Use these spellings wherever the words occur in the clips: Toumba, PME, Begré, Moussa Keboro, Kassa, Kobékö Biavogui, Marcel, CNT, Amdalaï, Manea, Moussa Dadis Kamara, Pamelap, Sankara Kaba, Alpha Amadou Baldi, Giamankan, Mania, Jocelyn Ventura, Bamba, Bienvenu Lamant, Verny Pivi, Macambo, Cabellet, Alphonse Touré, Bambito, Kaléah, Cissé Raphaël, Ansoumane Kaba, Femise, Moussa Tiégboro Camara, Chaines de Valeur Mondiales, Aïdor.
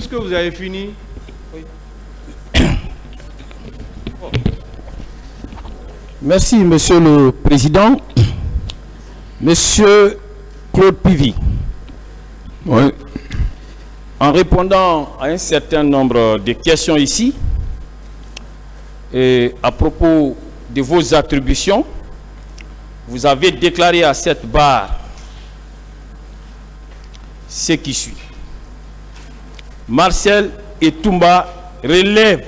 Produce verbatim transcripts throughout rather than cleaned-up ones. Est-ce que vous avez fini? Oui. Oh. Merci, Monsieur le Président. Monsieur Claude Pivi. Oui. En répondant à un certain nombre de questions ici, et à propos de vos attributions, vous avez déclaré à cette barre ce qui suit. Marcel et Toumba relèvent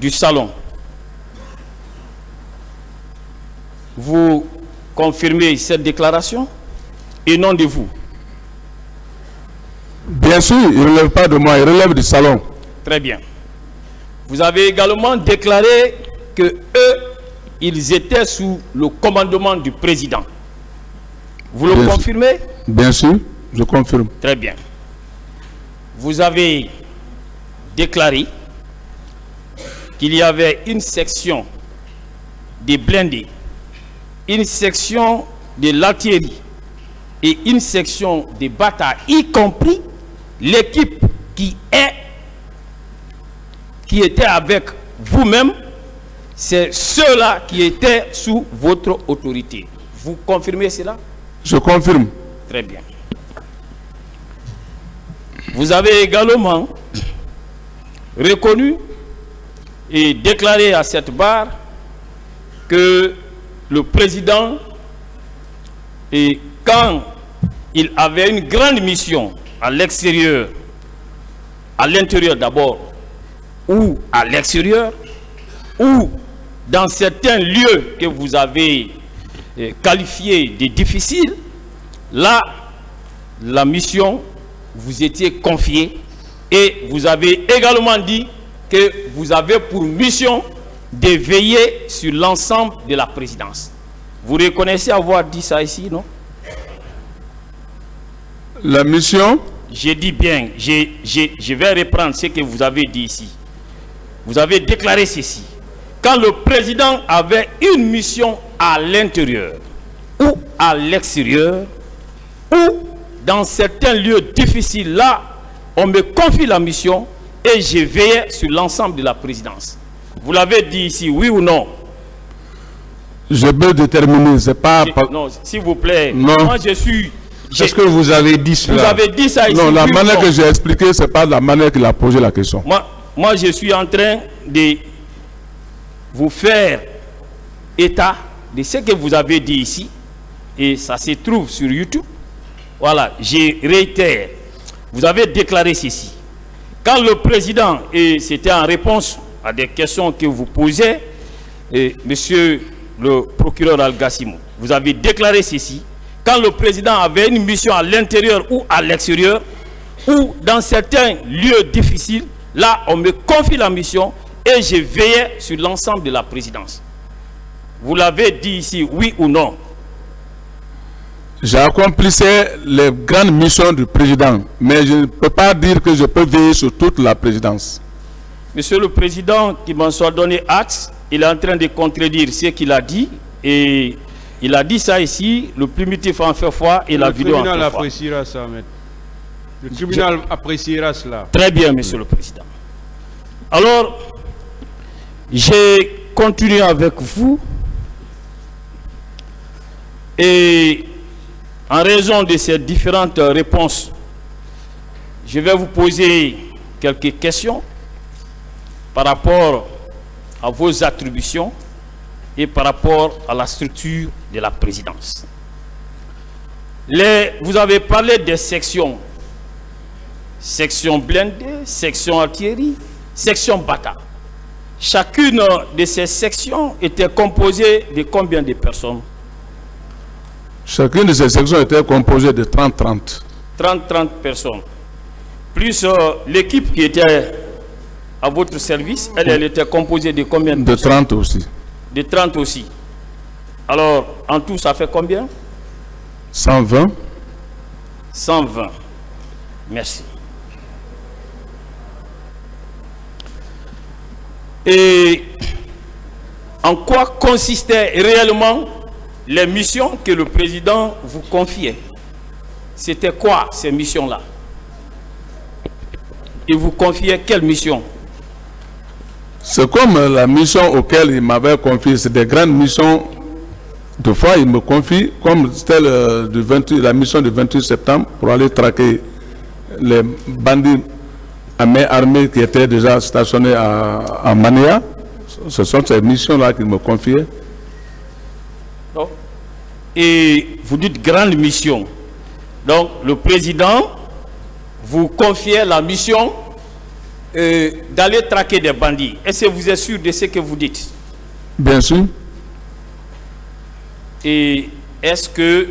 du salon. Vous confirmez cette déclaration et non de vous? Bien sûr, il ne relève pas de moi, il relève du salon. Très bien. Vous avez également déclaré que eux, ils étaient sous le commandement du président. Vous le confirmez? Bien sûr, je confirme. Très bien. Vous avez déclaré qu'il y avait une section des blindés, une section de l'artillerie et une section des batailles, y compris l'équipe qui est qui étaient avec vous-même, c'est ceux-là qui étaient sous votre autorité. Vous confirmez cela? Je confirme. Très bien. Vous avez également reconnu et déclaré à cette barre que le président, et quand il avait une grande mission à l'extérieur, à l'intérieur d'abord, ou à l'extérieur, ou dans certains lieux que vous avez qualifiés de difficiles, là, la mission vous était confiée et vous avez également dit que vous avez pour mission de veiller sur l'ensemble de la présidence. Vous reconnaissez avoir dit ça ici, non? La mission? Je dis bien, je, je, je vais reprendre ce que vous avez dit ici. Vous avez déclaré ceci. Quand le président avait une mission à l'intérieur ou à l'extérieur ou dans certains lieux difficiles, là, on me confie la mission et je veillais sur l'ensemble de la présidence. Vous l'avez dit ici, oui ou non? Je peux déterminer, c'est pas... Je, non, s'il vous plaît. Non. Moi, je suis... Est-ce que vous avez dit cela? Vous avez dit ça ici. Non, la manière que j'ai expliqué, c'est pas la manière qu'il a posé la question. Moi, Moi, je suis en train de vous faire état de ce que vous avez dit ici. Et ça se trouve sur YouTube. Voilà, je réitère. Vous avez déclaré ceci. Quand le président, et c'était en réponse à des questions que vous posez, et monsieur le procureur Al-Gassimou, vous avez déclaré ceci. Quand le président avait une mission à l'intérieur ou à l'extérieur, ou dans certains lieux difficiles, là, on me confie la mission et je veillais sur l'ensemble de la présidence. Vous l'avez dit ici, oui ou non? J'accomplissais les grandes missions du président, mais je ne peux pas dire que je peux veiller sur toute la présidence. Monsieur le Président, qu'il m'en soit donné acte, il est en train de contredire ce qu'il a dit et il a dit ça ici, le primitif en fait foi et la vidéo en fait foi. Le tribunal appréciera ça, maître. Le tribunal appréciera cela. Très bien, Monsieur le Président. Alors, j'ai continué avec vous et en raison de ces différentes réponses, je vais vous poser quelques questions par rapport à vos attributions et par rapport à la structure de la présidence. Les, vous avez parlé des sections. Section blindée, section artillerie, section bata. Chacune de ces sections était composée de combien de personnes? Chacune de ces sections était composée de trente trente. trente trente personnes. Plus euh, l'équipe qui était à votre service, elle, elle était composée de combien de, de personnes? De trente aussi. De trente aussi. Alors, en tout, ça fait combien? cent vingt. cent vingt. Merci. Et en quoi consistaient réellement les missions que le président vous confiait? C'était quoi ces missions-là? il vous confiait quelle mission? C'est comme la mission auquel il m'avait confié, c'est des grandes missions. Deux fois, il me confie, comme c'était la mission du vingt-huit septembre, pour aller traquer les bandits à main armée qui étaient déjà stationnés à, à Mania. Ce sont ces missions-là qu'il me confiait. Oh. Et vous dites grande mission. Donc, le président vous confiait la mission euh, d'aller traquer des bandits. Est-ce que vous êtes sûr de ce que vous dites? Bien sûr. Et est-ce que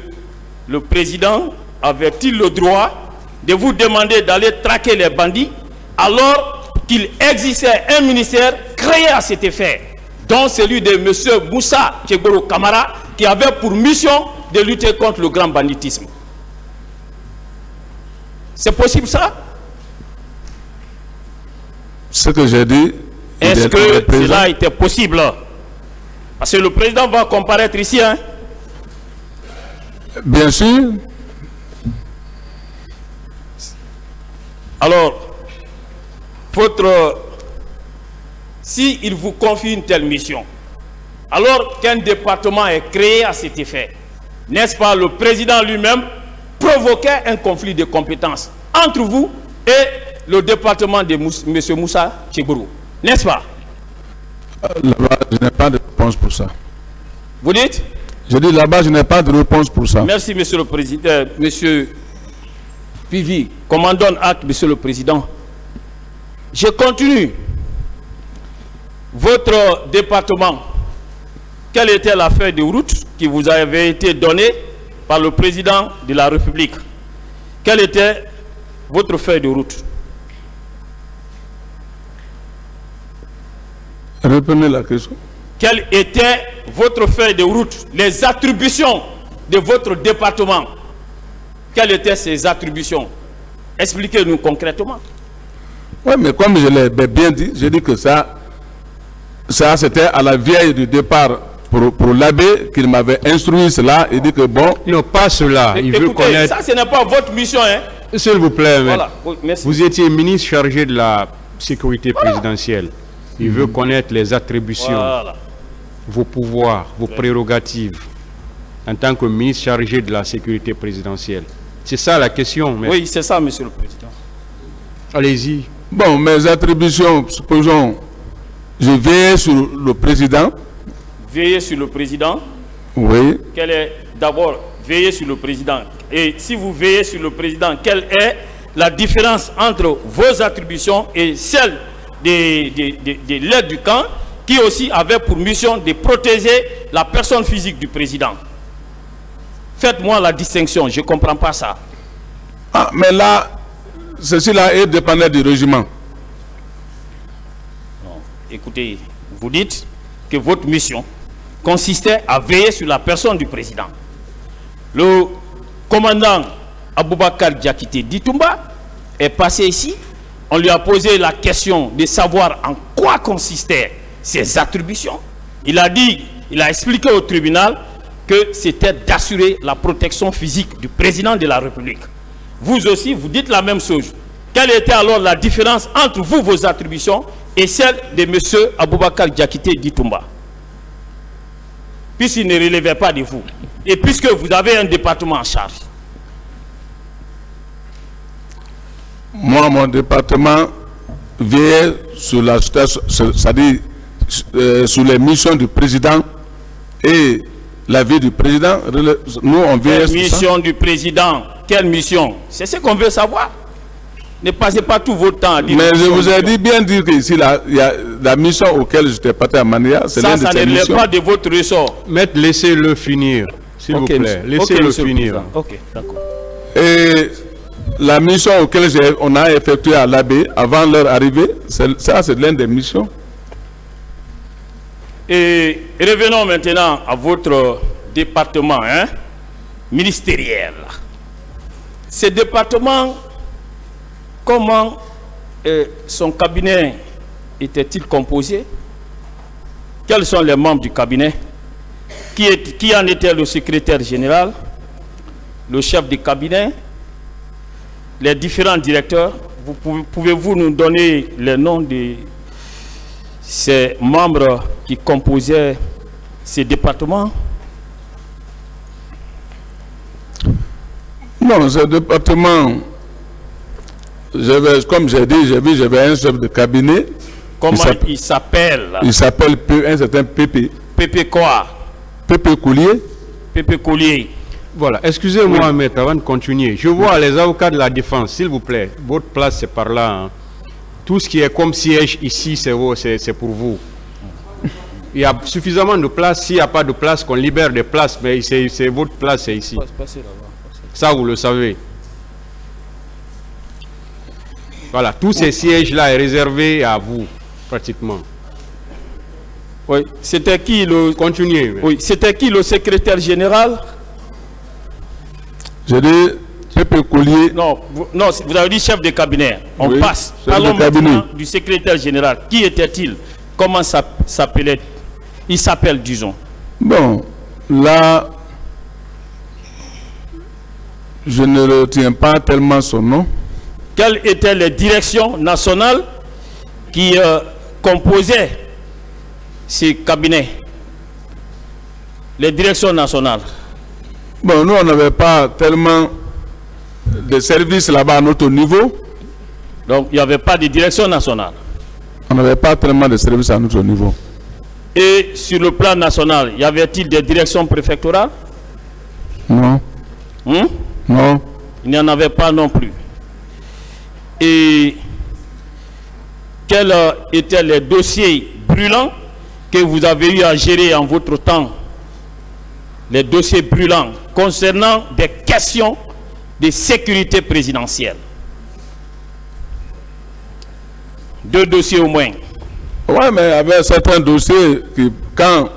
le président avait-il le droit de vous demander d'aller traquer les bandits alors qu'il existait un ministère créé à cet effet, dont celui de M. Moussa Tiégboro Camara, qui avait pour mission de lutter contre le grand banditisme? C'est possible ça? Ce que j'ai dit... Est-ce que cela était possible? Parce que le président va comparaître ici, hein? Bien sûr. Alors, votre... Si il vous confie une telle mission, alors qu'un département est créé à cet effet, n'est-ce pas, le président lui-même provoquait un conflit de compétences entre vous et le département de M. Moussa Tiégboro, n'est-ce pas? Là-bas, je n'ai pas de réponse pour ça. Vous dites? Je dis là-bas, je n'ai pas de réponse pour ça. Merci, monsieur le président. Monsieur Pivi, commandant acte, monsieur le président. Je continue. Votre département, quelle était la feuille de route qui vous avait été donnée par le président de la République? Quelle était votre feuille de route? Reprenez la question. Quelle était votre feuille de route, les attributions de votre département? Quelles étaient ces attributions? Expliquez-nous concrètement. Oui, mais comme je l'ai bien dit, j'ai dit que ça, ça c'était à la veille du départ pour, pour l'abbé qu'il m'avait instruit cela. Il dit que bon... Non, pas cela. Il écoutez, veut connaître... ça, ce n'est pas votre mission, hein? S'il vous plaît, voilà. Merci. Vous étiez ministre chargé de la sécurité voilà. présidentielle. Il veut connaître les attributions, voilà. vos pouvoirs, vos prérogatives en tant que ministre chargé de la sécurité présidentielle. C'est ça la question. Mais... Oui, c'est ça, monsieur le président. Allez-y. Bon, mes attributions, supposons, je veille sur le président. Veiller sur le président. Oui. Quelle est d'abord veiller sur le président. Et si vous veillez sur le président, quelle est la différence entre vos attributions et celles de, de, de, de l'aide du camp, qui aussi avait pour mission de protéger la personne physique du président? Faites-moi la distinction, je ne comprends pas ça. Ah, mais là, ceci-là est dépendant du régiment. Non. Écoutez, vous dites que votre mission consistait à veiller sur la personne du président. Le commandant Aboubakar Diakité dit Toumba est passé ici. On lui a posé la question de savoir en quoi consistaient ses attributions. Il a dit, il a expliqué au tribunal que c'était d'assurer la protection physique du président de la République. Vous aussi, vous dites la même chose. Quelle était alors la différence entre vous, vos attributions, et celle de M. Aboubakar Diakité Ditumba, puisqu'il ne relevait pas de vous, et puisque vous avez un département en charge? Moi, mon département veillait sur la, c'est-à-dire euh, sur les missions du président et la vie du président. Nous, on veillait sur ça. Mission du président. Quelle mission? C'est ce qu'on veut savoir. Ne passez pas tout votre temps à dire. Mais je vous ai dit bien dire que ici, la, y a, la mission auquel j'étais parti à Mania, c'est l'un de ces missions. Ça, ça ne relève pas de votre ressort. Maître, laissez-le finir, s'il okay, vous plaît. Laissez-le okay, finir. Ok, d'accord. Et la mission auquel on a effectué à l'abbé avant leur arrivée, ça c'est l'une des missions. Et revenons maintenant à votre département hein, ministériel. Ce département, comment euh, son cabinet était-il composé? Quels sont les membres du cabinet? Qui, est, qui en était le secrétaire général? Le chef du cabinet? Les différents directeurs, vous pouvez-vous nous donner les noms de ces membres qui composaient ces départements? Non, ce département, je vais, comme j'ai dit, j'ai vu, j'avais un chef de cabinet. Comment il s'appelle? Il s'appelle un certain P P. P P quoi? P P Coulier. P P Coulier. Voilà, excusez-moi, oui. Maître, avant de continuer. Je vois oui. les avocats de la défense, s'il vous plaît. Votre place, c'est par là. Hein. Tout ce qui est comme siège ici, c'est pour vous. Il y a suffisamment de place. S'il n'y a pas de place, qu'on libère des places. Mais c'est votre place, c'est ici. Ça, vous le savez. Voilà, tous ces sièges-là est réservé à vous, pratiquement. Oui, c'était qui le... Continuez. Oui, oui. C'était qui le secrétaire général? J'ai dit P P Coulier. Non, vous, non, vous avez dit chef de cabinet. On oui, passe. Parlons maintenant du secrétaire général. Qui était-il? Comment s'appelait? Il s'appelle, disons. Bon, là, je ne retiens pas tellement son nom. Quelles étaient les directions nationales qui euh, composaient ces cabinets? Les directions nationales. Bon, nous, on n'avait pas tellement de services là-bas à notre niveau. Donc, il n'y avait pas de direction nationale. On n'avait pas tellement de services à notre niveau. Et sur le plan national, y avait-il des directions préfectorales? Non. Hum? Non. Il n'y en avait pas non plus. Et quels étaient les dossiers brûlants que vous avez eu à gérer en votre temps? Les dossiers brûlants concernant des questions de sécurité présidentielle. Deux dossiers au moins. Oui, mais il y avait certains dossiers qui, quand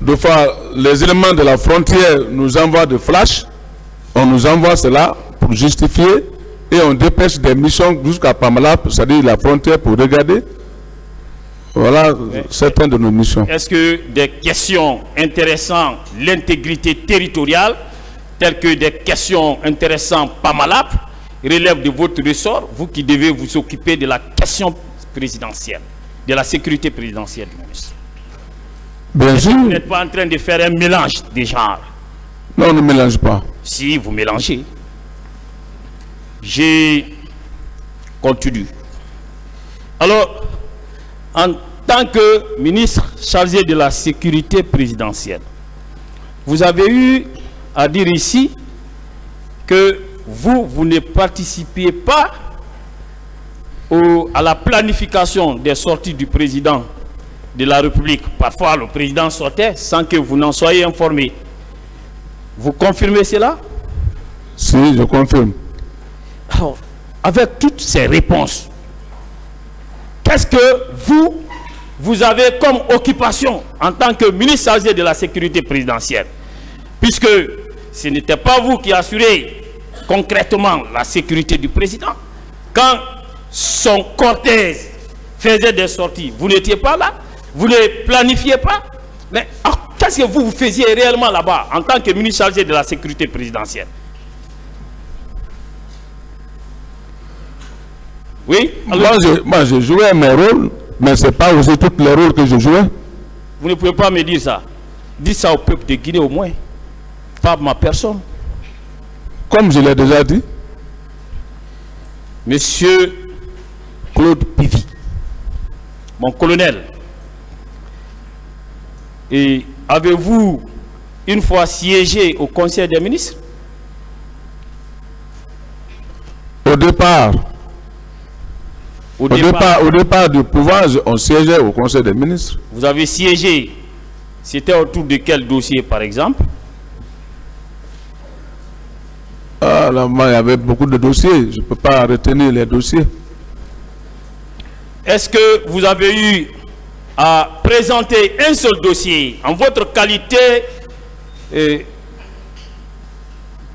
de fois, les éléments de la frontière nous envoient des flashs, on nous envoie cela pour justifier et on dépêche des missions jusqu'à Pamelap, c'est-à-dire la frontière, pour regarder. Voilà certaines de nos missions. Est-ce que des questions intéressant l'intégrité territoriale, telles que des questions intéressant Pamelap, relèvent de votre ressort, vous qui devez vous occuper de la question présidentielle, de la sécurité présidentielle du ministre? Bien sûr. Vous n'êtes pas en train de faire un mélange des genres? Non, on ne mélange pas. Si, vous mélangez. J'ai continue. Alors, en tant que ministre chargé de la sécurité présidentielle, vous avez eu à dire ici que vous, vous ne participiez pas au, à la planification des sorties du président de la République. Parfois, le président sortait sans que vous n'en soyez informé. Vous confirmez cela? Si, je confirme. Alors, avec toutes ces réponses, qu'est-ce que vous, vous avez comme occupation en tant que ministre chargé de la sécurité présidentielle? Puisque ce n'était pas vous qui assurez concrètement la sécurité du président. Quand son cortège faisait des sorties, vous n'étiez pas là, vous ne planifiez pas. Mais qu'est-ce que vous, vous faisiez réellement là-bas en tant que ministre chargé de la sécurité présidentielle? Oui, alors... moi, je, moi, je jouais mes rôles, mais ce n'est pas aussi tous les rôles que je jouais. Vous ne pouvez pas me dire ça. Dites ça au peuple de Guinée au moins. Pas ma personne. Comme je l'ai déjà dit. Monsieur Claude Pivi, mon colonel, et avez-vous une fois siégé au Conseil des ministres? Au départ... Au départ, au départ, au départ du pouvoir, on siégeait au Conseil des ministres. Vous avez siégé. C'était autour de quel dossier, par exemple? Ah, là, il y avait beaucoup de dossiers. Je ne peux pas retenir les dossiers. Est-ce que vous avez eu à présenter un seul dossier en votre qualité euh,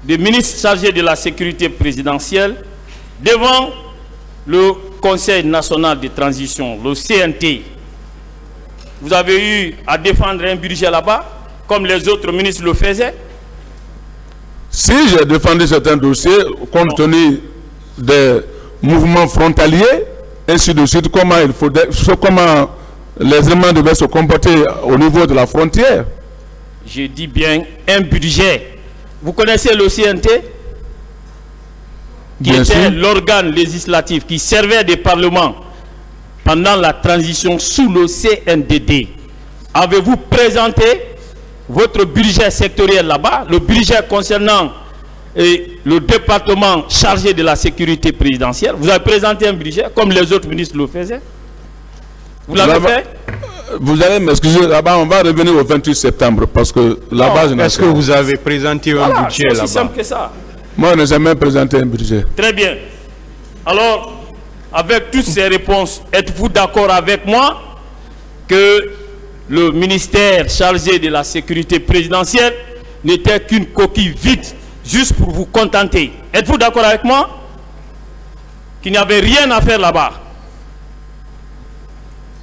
de ministre chargé de la sécurité présidentielle devant le Conseil national de transition, le C N T? Vous avez eu à défendre un budget là-bas, comme les autres ministres le faisaient? Si, j'ai défendu certains dossiers, compte tenu des mouvement frontalier, ainsi de suite, comment, il faudrait, comment les éléments devaient se comporter au niveau de la frontière. Je dis bien un budget. Vous connaissez le C N T, qui bien était l'organe législatif qui servait de parlement pendant la transition sous le C N D D. Avez-vous présenté votre budget sectoriel là-bas, le budget concernant et le département chargé de la sécurité présidentielle? Vous avez présenté un budget comme les autres ministres le faisaient. Vous l'avez fait? Vous allez m'excuser, là-bas, on va revenir au vingt-huit septembre parce que là-bas... Est-ce que vous avez présenté un voilà, budget là-bas? C'est aussi simple que ça. Moi, je n'ai jamais présenté un budget. Très bien. Alors, avec toutes ces réponses, êtes-vous d'accord avec moi que le ministère chargé de la sécurité présidentielle n'était qu'une coquille vide juste pour vous contenter? Êtes-vous d'accord avec moi qu'il n'y avait rien à faire là-bas?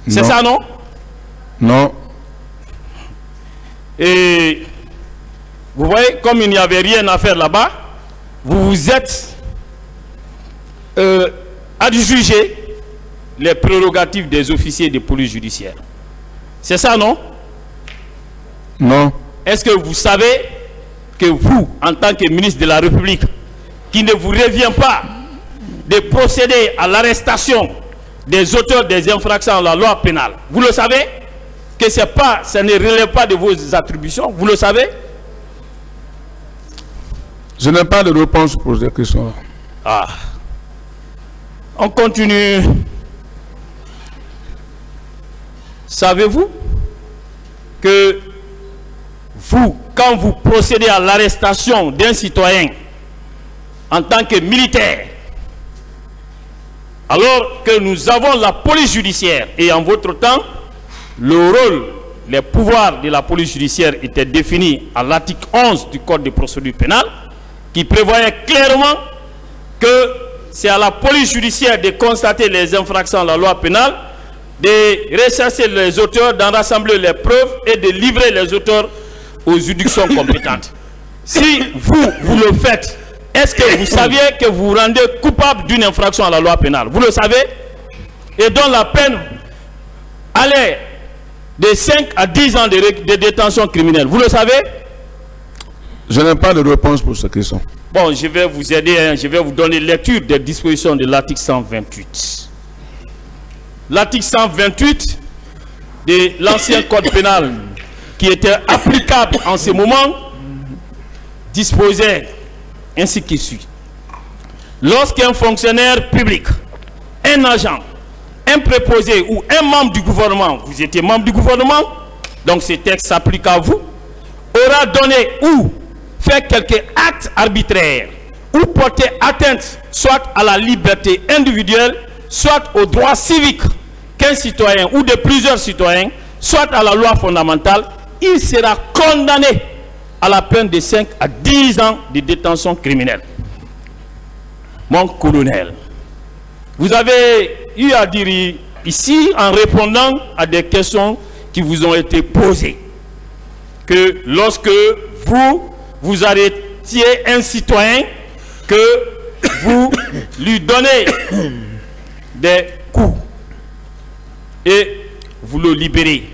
C'est ça, non? Non. Et vous voyez, comme il n'y avait rien à faire là-bas, vous vous êtes euh, adjugé les prérogatives des officiers de police judiciaire. C'est ça, non? Non. Est-ce que vous savez que vous, en tant que ministre de la République, qui ne vous revient pas de procéder à l'arrestation des auteurs des infractions à la loi pénale, vous le savez? Que c'est pas, ça ne relève pas de vos attributions, vous le savez? Je n'ai pas de réponse pour ces questions. Ah. On continue. Savez-vous que vous, quand vous procédez à l'arrestation d'un citoyen en tant que militaire, alors que nous avons la police judiciaire et en votre temps, le rôle, les pouvoirs de la police judiciaire étaient définis à l'article onze du Code de procédure pénale qui prévoyait clairement que c'est à la police judiciaire de constater les infractions à la loi pénale, de rechercher les auteurs, d'en rassembler les preuves et de livrer les auteurs aux juridictions compétentes. Si vous, vous le faites, est-ce que vous saviez que vous vous rendez coupable d'une infraction à la loi pénale? Vous le savez? Et dont la peine allait de cinq à dix ans de, de détention criminelle. Vous le savez? Je n'ai pas de réponse pour cette question. Bon, je vais vous aider, hein. Je vais vous donner lecture des dispositions de l'article cent vingt-huit. L'article cent vingt-huit de l'ancien code pénal qui était applicable en ce moment disposait ainsi qu'il suit. Lorsqu'un fonctionnaire public, un agent, un préposé ou un membre du gouvernement, vous étiez membre du gouvernement, donc ce texte s'applique à vous, aura donné ou fait quelque acte arbitraire ou porté atteinte soit à la liberté individuelle, soit aux droits civiques qu'un citoyen ou de plusieurs citoyens, soit à la loi fondamentale, il sera condamné à la peine de cinq à dix ans de détention criminelle. Mon colonel, vous avez eu à dire ici, en répondant à des questions qui vous ont été posées, que lorsque vous, vous arrêtiez un citoyen, que vous lui donnez des coups et vous le libérez.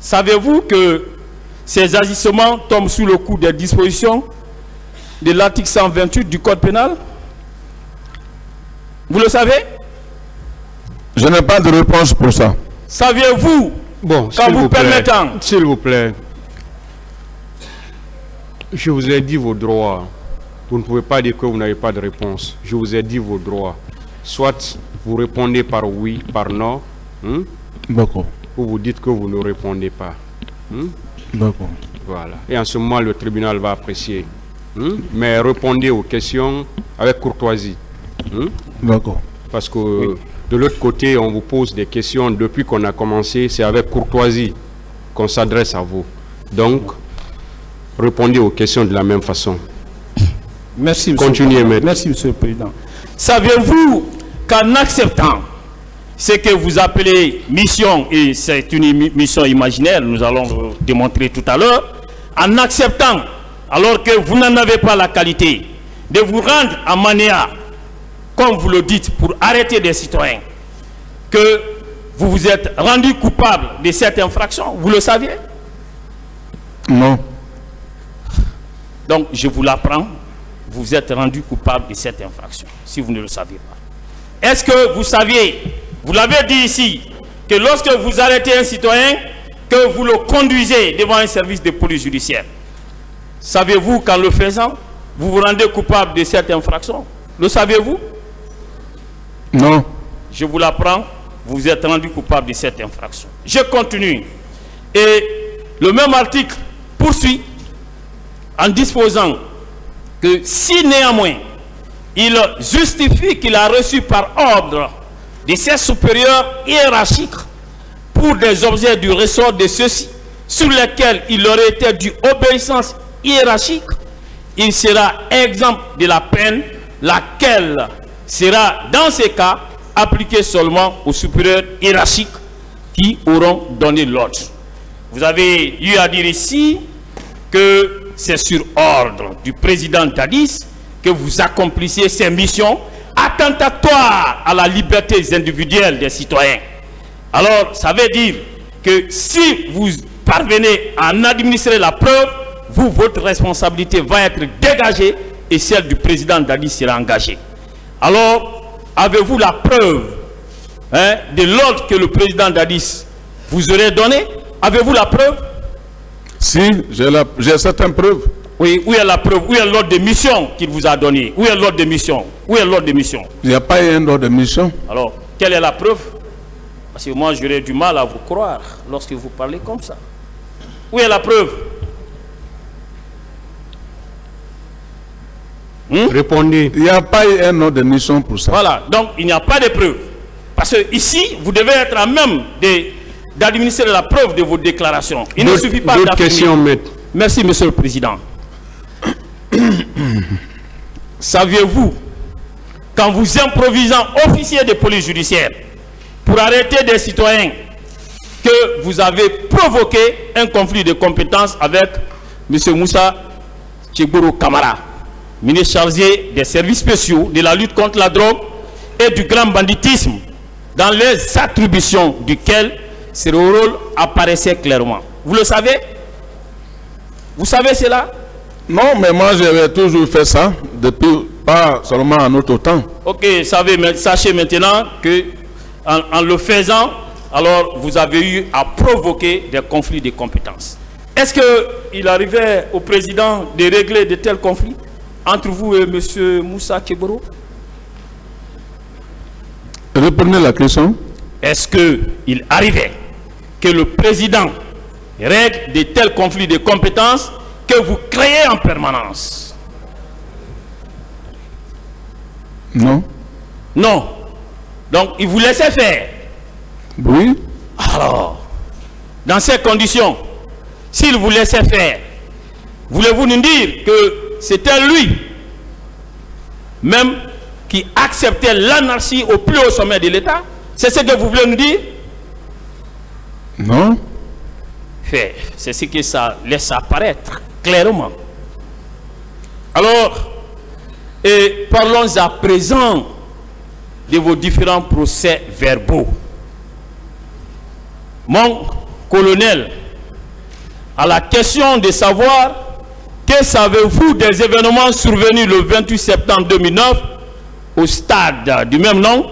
Savez-vous que ces agissements tombent sous le coup des dispositions de l'article cent vingt-huit du Code pénal? Vous le savez? Je n'ai pas de réponse pour ça. Saviez-vous, bon, quand vous, vous permettant... S'il vous plaît, je vous ai dit vos droits. Vous ne pouvez pas dire que vous n'avez pas de réponse. Je vous ai dit vos droits. Soit vous répondez par oui, par non, hein? D'accord. Ou vous dites que vous ne répondez pas. Hein? D'accord. Voilà. Et en ce moment, le tribunal va apprécier. Hein? Mais répondez aux questions avec courtoisie. Hein? D'accord. Parce que... Oui. De l'autre côté, on vous pose des questions depuis qu'on a commencé. C'est avec courtoisie qu'on s'adresse à vous. Donc, répondez aux questions de la même façon. Merci, monsieur. Continuez, maître. Merci, monsieur le président. Savez-vous qu'en acceptant ce que vous appelez mission, et c'est une mission imaginaire, nous allons le démontrer tout à l'heure, en acceptant, alors que vous n'en avez pas la qualité, de vous rendre à Manea, comme vous le dites, pour arrêter des citoyens, que vous vous êtes rendu coupable de cette infraction, vous le saviez? Non. Donc, je vous l'apprends, vous vous êtes rendu coupable de cette infraction, si vous ne le saviez pas. Est-ce que vous saviez, vous l'avez dit ici, que lorsque vous arrêtez un citoyen, que vous le conduisez devant un service de police judiciaire? Savez-vous qu'en le faisant, vous vous rendez coupable de cette infraction? Le savez-vous? Non. Je vous l'apprends, vous vous êtes rendu coupable de cette infraction. Je continue. Et le même article poursuit en disposant que si néanmoins il justifie qu'il a reçu par ordre de ses supérieurs hiérarchiques pour des objets du ressort de ceux-ci sur lesquels il aurait été dû obéissance hiérarchique, il sera exempt de la peine, laquelle sera dans ces cas appliquée seulement aux supérieurs hiérarchiques qui auront donné l'ordre. Vous avez eu à dire ici que c'est sur ordre du président Dadis que vous accomplissez ces missions attentatoires à la liberté individuelle des citoyens. Alors, ça veut dire que si vous parvenez à en administrer la preuve, vous, votre responsabilité va être dégagée et celle du président Dadis sera engagée. Alors, avez-vous la preuve hein, de l'ordre que le président Dadis vous aurait donné? Avez-vous la preuve? Si, j'ai certaines preuves. Oui, où est la preuve? Où est l'ordre de mission qu'il vous a donné? Où est l'ordre de mission? Où est l'ordre de mission? Il n'y a pas eu un ordre de mission. Alors, quelle est la preuve? Parce que moi, j'aurais du mal à vous croire lorsque vous parlez comme ça. Où est la preuve? Hmm? Répondez. Il n'y a pas eu un ordre de mission pour ça. Voilà, donc il n'y a pas de preuve. Parce que ici, vous devez être à même d'administrer la preuve de vos déclarations. Il ne suffit pas d'affirmer. Merci, Monsieur le Président. Saviez-vous, quand vous improvisant officier de police judiciaire pour arrêter des citoyens, que vous avez provoqué un conflit de compétences avec Monsieur Moussa Tiégboro Camara, ministre chargé des services spéciaux, de la lutte contre la drogue et du grand banditisme, dans les attributions duquel ce rôle apparaissait clairement. Vous le savez? Vous savez cela? Non, mais moi j'avais toujours fait ça, depuis, pas seulement en notre temps. Ok, savez, mais sachez maintenant que en, en le faisant, alors vous avez eu à provoquer des conflits de compétences. Est-ce qu'il arrivait au président de régler de tels conflits entre vous et M. Moussa Keboro? Répondez la question. Est-ce qu'il arrivait que le président règle de tels conflits de compétences que vous créez en permanence? Non. Non. Donc, il vous laissait faire? Oui. Alors, dans ces conditions, s'il vous laissait faire, voulez-vous nous dire que c'était lui même qui acceptait l'anarchie au plus haut sommet de l'État? C'est ce que vous voulez nous dire? Non. C'est ce que ça laisse apparaître clairement. Alors, et parlons à présent de vos différents procès verbaux. Mon colonel, à la question de savoir que savez-vous des événements survenus le vingt-huit septembre deux mille neuf au stade du même nom?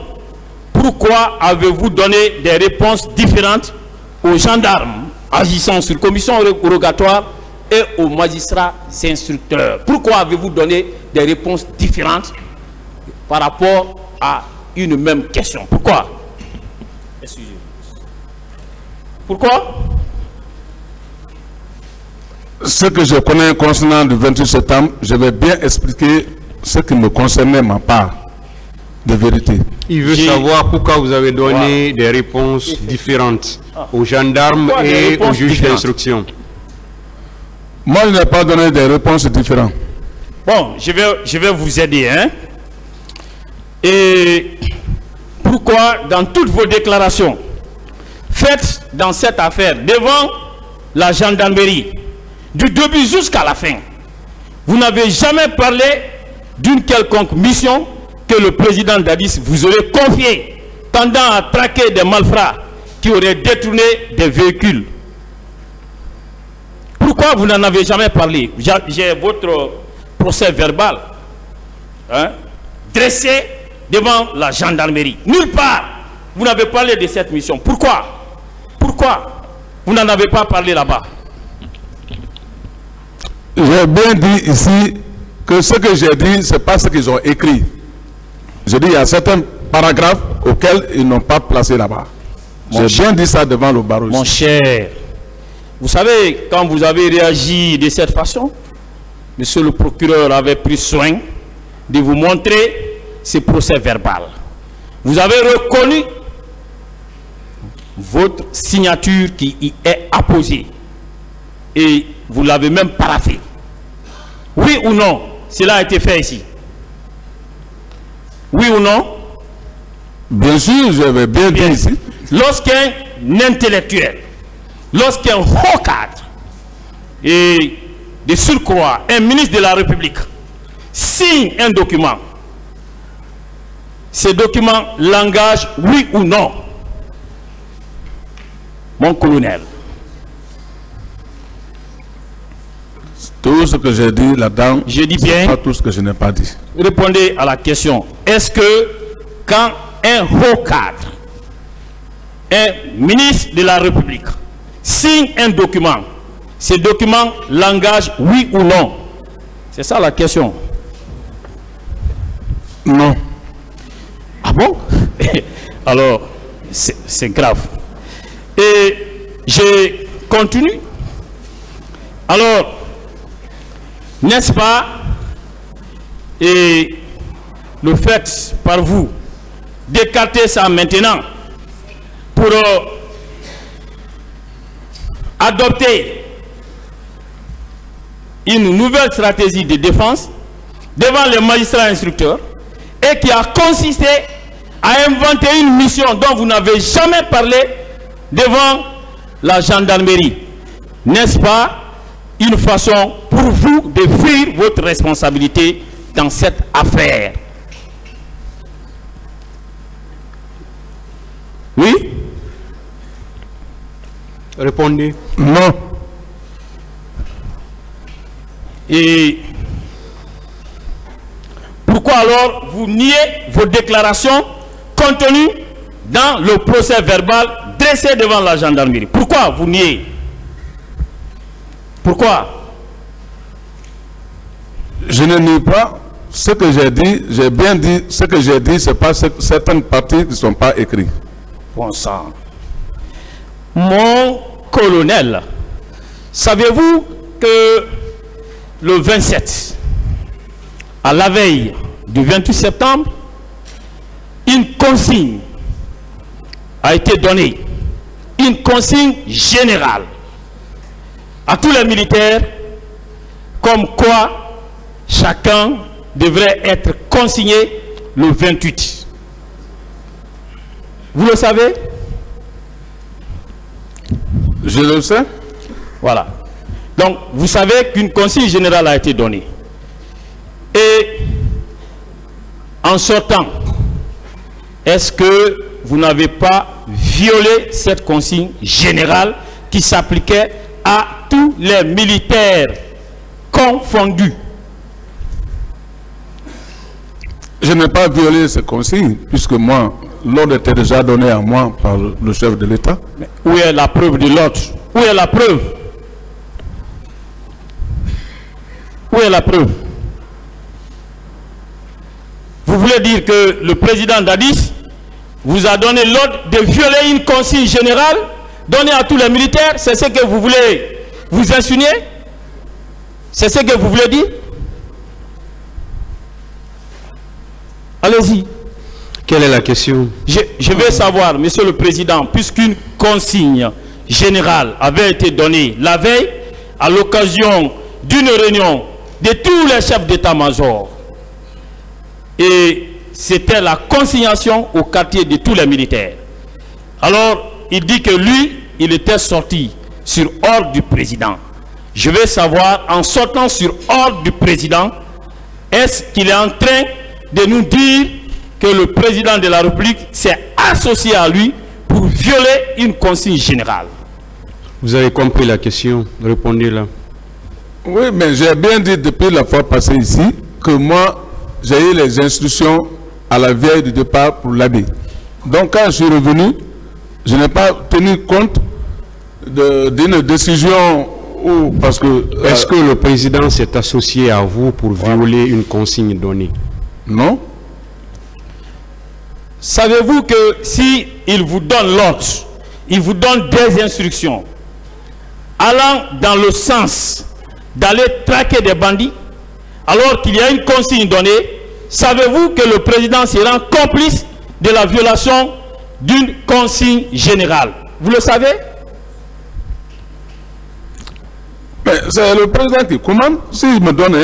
Pourquoi avez-vous donné des réponses différentes aux gendarmes agissant sur commission rogatoire et aux magistrats instructeurs? Pourquoi avez-vous donné des réponses différentes par rapport à une même question? Pourquoi? Pourquoi? Ce que je connais concernant le vingt-huit septembre, je vais bien expliquer ce qui me concernait, ma part de vérité. Il veut savoir pourquoi vous avez donné wow. des réponses différentes ah. aux gendarmes pourquoi et aux juges d'instruction. Moi, je n'ai pas donné des réponses différentes. Bon, je vais, je vais vous aider. Hein? Et pourquoi, dans toutes vos déclarations faites dans cette affaire devant la gendarmerie, du début jusqu'à la fin, vous n'avez jamais parlé d'une quelconque mission que le président Dadis vous aurait confié tendant à traquer des malfrats qui auraient détourné des véhicules. Pourquoi vous n'en avez jamais parlé? J'ai votre procès verbal hein, dressé devant la gendarmerie. Nulle part vous n'avez parlé de cette mission. Pourquoi? Pourquoi vous n'en avez pas parlé là-bas? J'ai bien dit ici que ce que j'ai dit, ce n'est pas ce qu'ils ont écrit. J'ai dit qu'il y a certains paragraphes auxquels ils n'ont pas placé là-bas. J'ai bien dit ça devant le barreau. Mon cher, vous savez, quand vous avez réagi de cette façon, monsieur le procureur avait pris soin de vous montrer ces procès verbal. Vous avez reconnu votre signature qui y est apposée. Et vous l'avez même paraffé. Oui ou non, cela a été fait ici? Oui ou non? Bien sûr, je vais bien dire ici. Lorsqu'un intellectuel, lorsqu'un haut cadre, et de surcroît, un ministre de la République, signe un document, ce document l'engage oui ou non? Mon colonel. Tout ce que j'ai dit là-dedans, je dis bien, pas tout ce que je n'ai pas dit. Répondez à la question. Est-ce que quand un haut cadre, un ministre de la République, signe un document, ce document l'engage oui ou non? C'est ça la question. Non. Ah bon? Alors, c'est grave. Et je continue. Alors, n'est-ce pas, et le fait par vous d'écarter ça maintenant pour euh, adopter une nouvelle stratégie de défense devant les magistrats instructeurs et qui a consisté à inventer une mission dont vous n'avez jamais parlé devant la gendarmerie. N'est-ce pas une façon pour vous de fuir votre responsabilité dans cette affaire? Oui? Répondez. Non. Et pourquoi alors vous niez vos déclarations contenues dans le procès verbal dressé devant la gendarmerie? Pourquoi vous niez? Pourquoi? Je ne nie pas ce que j'ai dit, j'ai bien dit ce que j'ai dit, c'est pas certaines parties qui ne sont pas écrites. Bon sang. Mon colonel, savez-vous que le vingt-sept, à la veille du vingt-huit septembre, une consigne a été donnée, une consigne générale à tous les militaires, comme quoi chacun devrait être consigné le vingt-huit. Vous le savez? Je le sais. Voilà. Donc, vous savez qu'une consigne générale a été donnée. Et en sortant, est-ce que vous n'avez pas violé cette consigne générale qui s'appliquait à tous les militaires confondus? Je n'ai pas violé ce consigne, puisque moi, l'ordre était déjà donné à moi par le chef de l'État. Où est la preuve de l'ordre? Où est la preuve? Où est la preuve? Vous voulez dire que le président Dadis vous a donné l'ordre de violer une consigne générale donnée à tous les militaires? C'est ce que vous voulez vous insinuer? C'est ce que vous voulez dire? Allez-y. Quelle est la question? Je, je veux savoir, monsieur le président, puisqu'une consigne générale avait été donnée la veille à l'occasion d'une réunion de tous les chefs d'état-major, et c'était la consignation au quartier de tous les militaires. Alors, il dit que lui, il était sorti sur ordre du président. Je veux savoir, en sortant sur ordre du président, est-ce qu'il est en train de nous dire que le président de la République s'est associé à lui pour violer une consigne générale. Vous avez compris la question, répondez-la. Oui, mais j'ai bien dit depuis la fois passée ici que moi, j'ai eu les instructions à la veille du départ pour l'Abbé. Donc quand je suis revenu, je n'ai pas tenu compte d'une décision où, parce que... Est-ce euh, que le président s'est associé à vous pour violer une consigne donnée? Non. Savez-vous que si il vous donne l'ordre, il vous donne des instructions allant dans le sens d'aller traquer des bandits, alors qu'il y a une consigne donnée, savez-vous que le président sera complice de la violation d'une consigne générale? Vous le savez? C'est le président qui commande. S'il me donne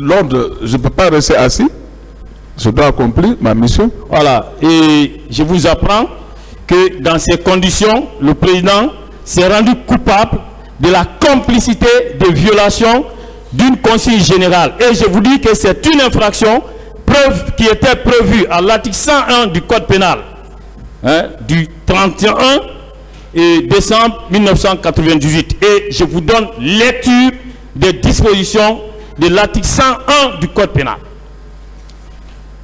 l'ordre, je ne peux pas rester assis. Je dois accomplir ma mission. Voilà. Et je vous apprends que dans ces conditions, le président s'est rendu coupable de la complicité de violation d'une consigne générale. Et je vous dis que c'est une infraction preuve qui était prévue à l'article cent un du Code pénal, hein, du trente et un décembre mille neuf cent quatre-vingt-dix-huit. Et je vous donne lecture des dispositions de l'article cent un du Code pénal.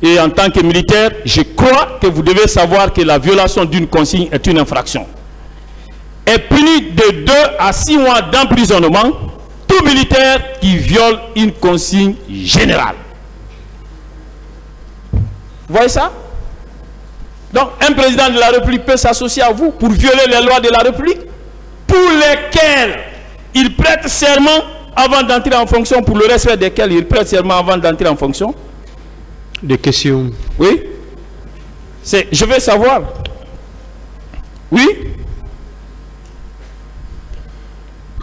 Et en tant que militaire, je crois que vous devez savoir que la violation d'une consigne est une infraction. Est punie de deux à six mois d'emprisonnement tout militaire qui viole une consigne générale. Vous voyez ça? Donc un président de la République peut s'associer à vous pour violer les lois de la République pour lesquelles il prête serment avant d'entrer en fonction, pour le respect desquelles il prête serment avant d'entrer en fonction. Des questions? Oui. C'est, je veux savoir. Oui?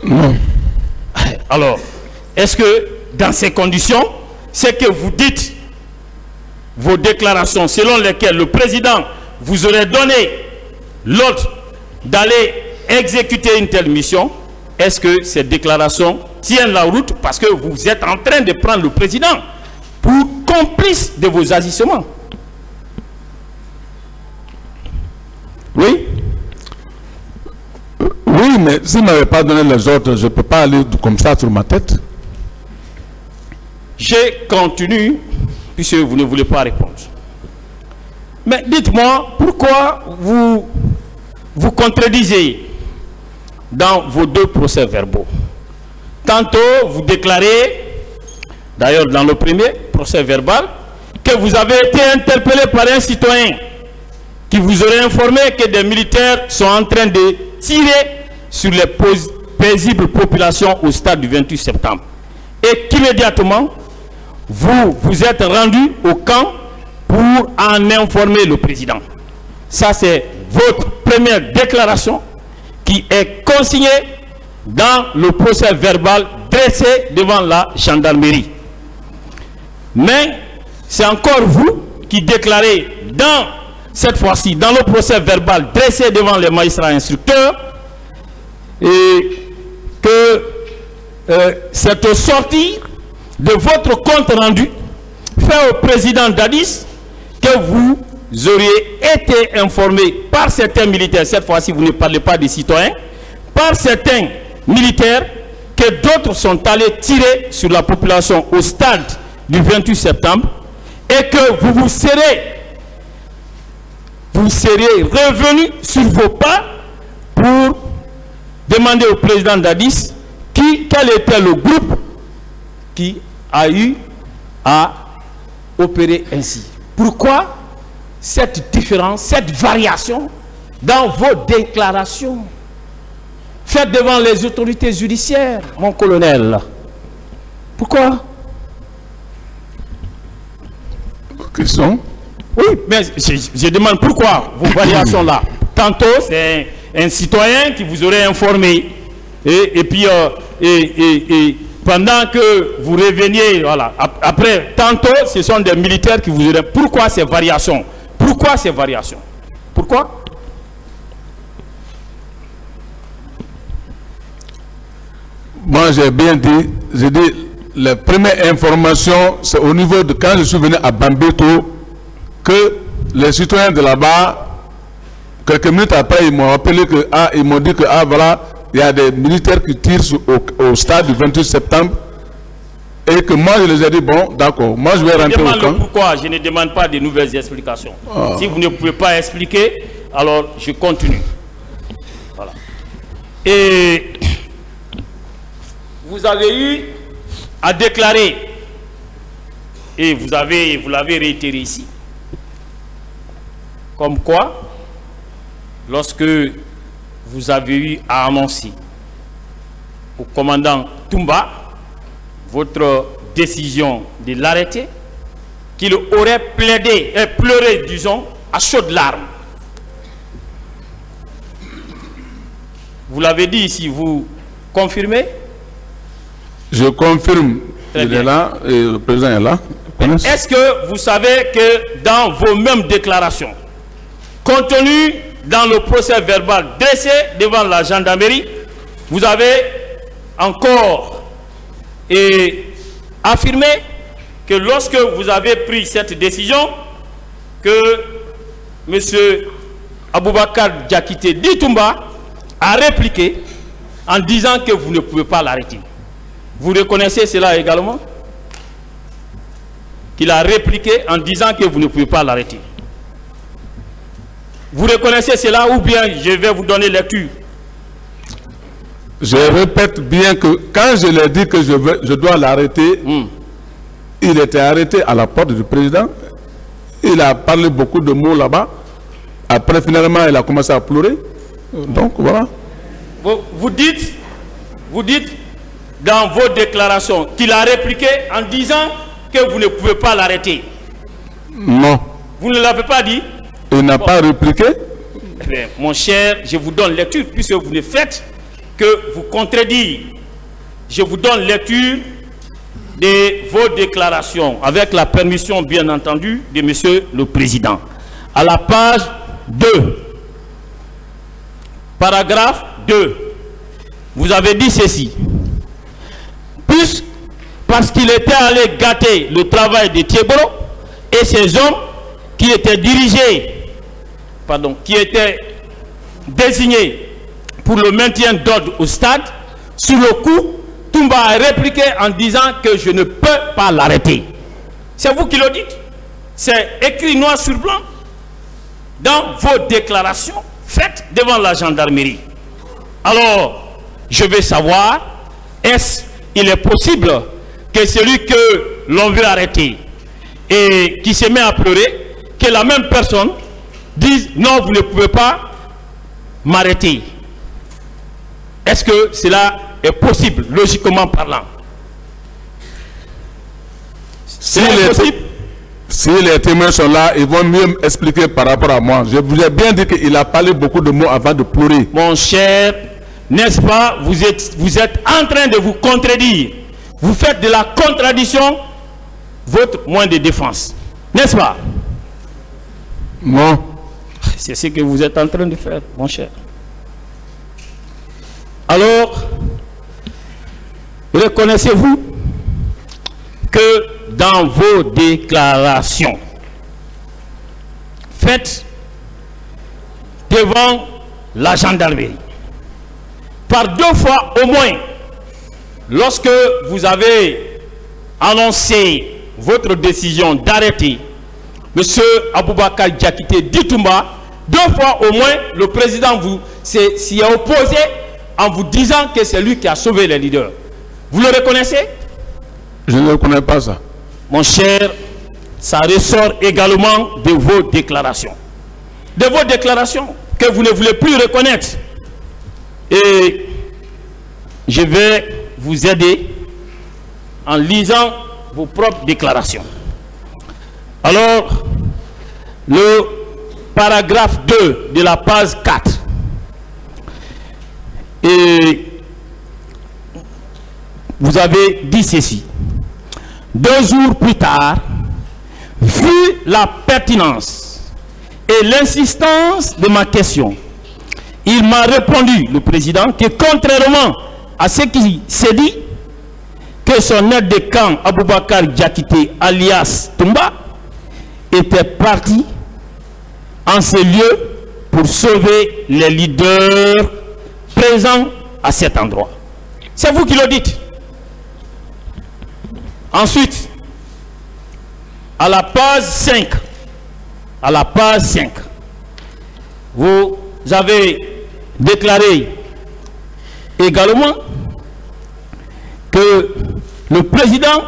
Non. Alors, est-ce que dans ces conditions, c'est que vous dites vos déclarations selon lesquelles le président vous aurait donné l'ordre d'aller exécuter une telle mission, est-ce que ces déclarations tiennent la route parce que vous êtes en train de prendre le président pour complice de vos agissements? Oui? Oui, mais s'il ne m'avait pas donné les ordres, je ne peux pas aller comme ça sur ma tête. Je continue, puisque vous ne voulez pas répondre. Mais dites-moi, pourquoi vous vous contredisez dans vos deux procès verbaux? Tantôt, vous déclarez... D'ailleurs, dans le premier procès verbal, que vous avez été interpellé par un citoyen qui vous aurait informé que des militaires sont en train de tirer sur les paisibles populations au stade du vingt-huit septembre. Et qu'immédiatement, vous vous êtes rendu au camp pour en informer le président. Ça, c'est votre première déclaration qui est consignée dans le procès verbal dressé devant la gendarmerie. Mais c'est encore vous qui déclarez, dans, cette fois-ci, dans le procès verbal dressé devant les magistrats instructeurs, et que euh, c'est au sortir de votre compte rendu fait au président Dadis que vous auriez été informé par certains militaires, cette fois-ci vous ne parlez pas des citoyens, par certains militaires que d'autres sont allés tirer sur la population au stade du vingt-huit septembre, et que vous vous serez vous serez revenu sur vos pas pour demander au président Dadis qui, quel était le groupe qui a eu à opérer ainsi. Pourquoi cette différence, cette variation dans vos déclarations faites devant les autorités judiciaires, mon colonel? Pourquoi? Question. Oui, mais je, je demande pourquoi vos variations là. Tantôt, c'est un, un citoyen qui vous aurait informé. Et, et puis, euh, et, et, et pendant que vous reveniez, voilà. Après, tantôt, ce sont des militaires qui vous auraient. Pourquoi ces variations? Pourquoi ces variations? Pourquoi? Moi, j'ai bien dit, j'ai dit. La première information, c'est au niveau de quand je suis venu à Bambito que les citoyens de là-bas, quelques minutes après, ils m'ont appelé que, ah, ils m'ont dit que, ah, voilà, il y a des militaires qui tirent au, au stade du vingt-huit septembre. Et que moi, je les ai dit, bon, d'accord, moi, je vais rentrer au camp. Pourquoi je ne demande pas de nouvelles explications. Ah. Si vous ne pouvez pas expliquer, alors je continue. Voilà. Et vous avez eu à déclarer, et vous avez, vous l'avez réitéré ici, comme quoi, lorsque vous avez eu à annoncer au commandant Toumba votre décision de l'arrêter, qu'il aurait plaidé et pleuré, disons, à chaudes larmes. Vous l'avez dit ici, vous confirmez? Je confirme. Il est là, et le président est là. Est-ce que vous savez que dans vos mêmes déclarations, contenues dans le procès verbal dressé devant la gendarmerie, vous avez encore et affirmer que lorsque vous avez pris cette décision, que M. Aboubakar Diakité dit Toumba a répliqué en disant que vous ne pouvez pas l'arrêter. Vous reconnaissez cela également? Qu'il a répliqué en disant que vous ne pouvez pas l'arrêter. Vous reconnaissez cela ou bien je vais vous donner lecture? Je répète bien que quand je lui ai dit que je, veux, je dois l'arrêter, mm. il était arrêté à la porte du président. Il a parlé beaucoup de mots là-bas. Après, finalement, il a commencé à pleurer. Donc, voilà. Vous, vous, dites, vous dites dans vos déclarations qu'il a répliqué en disant que vous ne pouvez pas l'arrêter. Non. Vous ne l'avez pas dit? Il n'a oh. pas répliqué. Eh bien, mon cher, je vous donne lecture puisque vous le faites. Que vous contredire. Je vous donne lecture de vos déclarations, avec la permission, bien entendu, de Monsieur le Président. À la page deux, paragraphe deux, vous avez dit ceci. Plus parce qu'il était allé gâter le travail de Tiégboro et ses hommes qui étaient dirigés, pardon, qui étaient désignés pour le maintien d'ordre au stade, sur le coup, Toumba a répliqué en disant que je ne peux pas l'arrêter. C'est vous qui le dites. C'est écrit noir sur blanc dans vos déclarations faites devant la gendarmerie. Alors, je vais savoir, est-ce qu'il est possible que celui que l'on veut arrêter et qui se met à pleurer, que la même personne dise non, vous ne pouvez pas m'arrêter. Est-ce que cela est possible, logiquement parlant? Si les, possible? si les témoins sont là, ils vont mieux m'expliquer par rapport à moi. Je vous ai bien dit qu'il a parlé beaucoup de mots avant de pleurer. Mon cher, n'est-ce pas, vous êtes, vous êtes en train de vous contredire. Vous faites de la contradiction votre moyen de défense. N'est-ce pas? Non. C'est ce que vous êtes en train de faire, mon cher. Alors, reconnaissez-vous que dans vos déclarations faites devant la gendarmerie, par deux fois au moins, lorsque vous avez annoncé votre décision d'arrêter M. Aboubakar Diakité dit Toumba, deux fois au moins, le président vous s'y est opposé en vous disant que c'est lui qui a sauvé les leaders. Vous le reconnaissez? Je ne reconnais pas ça. Mon cher, ça ressort également de vos déclarations. De vos déclarations que vous ne voulez plus reconnaître. Et je vais vous aider en lisant vos propres déclarations. Alors, le paragraphe deux de la page quatre. Et vous avez dit ceci. Deux jours plus tard, vu la pertinence et l'insistance de ma question, il m'a répondu, le président, que contrairement à ce qui s'est dit, que son aide de camp Aboubakar Diakité alias Toumba était parti en ces lieux pour sauver les leaders présents à cet endroit. C'est vous qui le dites. Ensuite, à la page cinq, à la page cinq, vous avez déclaré également que le président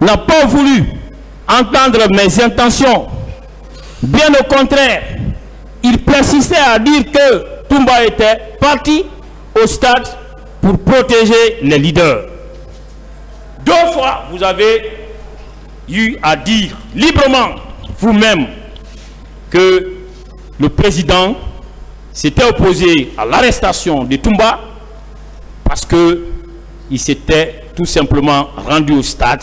n'a pas voulu entendre mes intentions. Bien au contraire, il persistait à dire que Toumba était parti au stade pour protéger les leaders. Deux fois, vous avez eu à dire librement vous-même que le président s'était opposé à l'arrestation de Toumba parce qu'il s'était tout simplement rendu au stade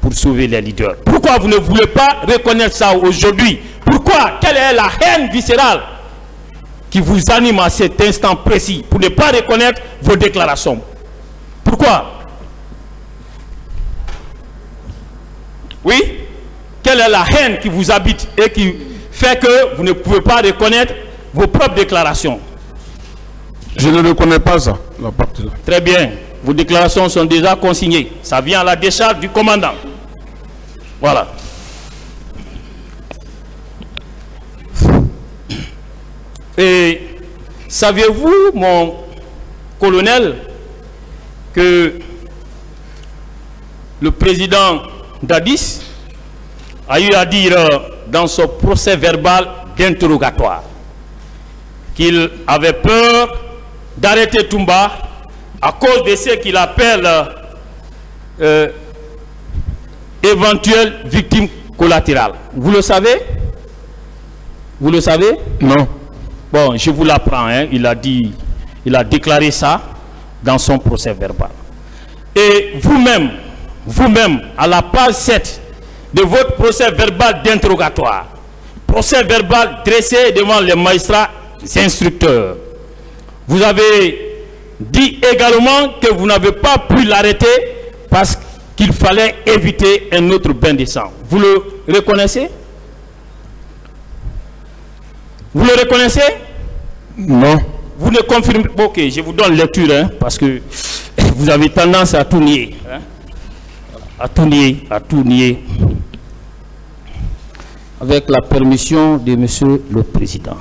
pour sauver les leaders. Pourquoi vous ne voulez pas reconnaître ça aujourd'hui? Pourquoi? Quelle est la haine viscérale qui vous anime à cet instant précis pour ne pas reconnaître vos déclarations? Pourquoi? Oui? Quelle est la haine qui vous habite et qui fait que vous ne pouvez pas reconnaître vos propres déclarations? Je ne reconnais pas ça, la partie là. Très bien. Vos déclarations sont déjà consignées. Ça vient à la décharge du commandant. Voilà. Et saviez-vous, mon colonel, que le président Dadis a eu à dire dans son procès verbal d'interrogatoire qu'il avait peur d'arrêter Toumba à cause de ce qu'il appelle euh, éventuelle victime collatérale. Vous le savez? Vous le savez? Non. Bon, je vous l'apprends, hein. Il a dit, il a déclaré ça dans son procès verbal. Et vous-même, vous-même, à la page sept de votre procès verbal d'interrogatoire, procès verbal dressé devant les magistrats instructeurs, vous avez dit également que vous n'avez pas pu l'arrêter parce qu'il fallait éviter un autre bain de sang. Vous le reconnaissez? Vous le reconnaissez? Non. Vous ne confirmez pas? Ok, je vous donne lecture, hein, parce que vous avez tendance à tout nier. Hein? À tout nier, à tout nier. Avec la permission de Monsieur le Président.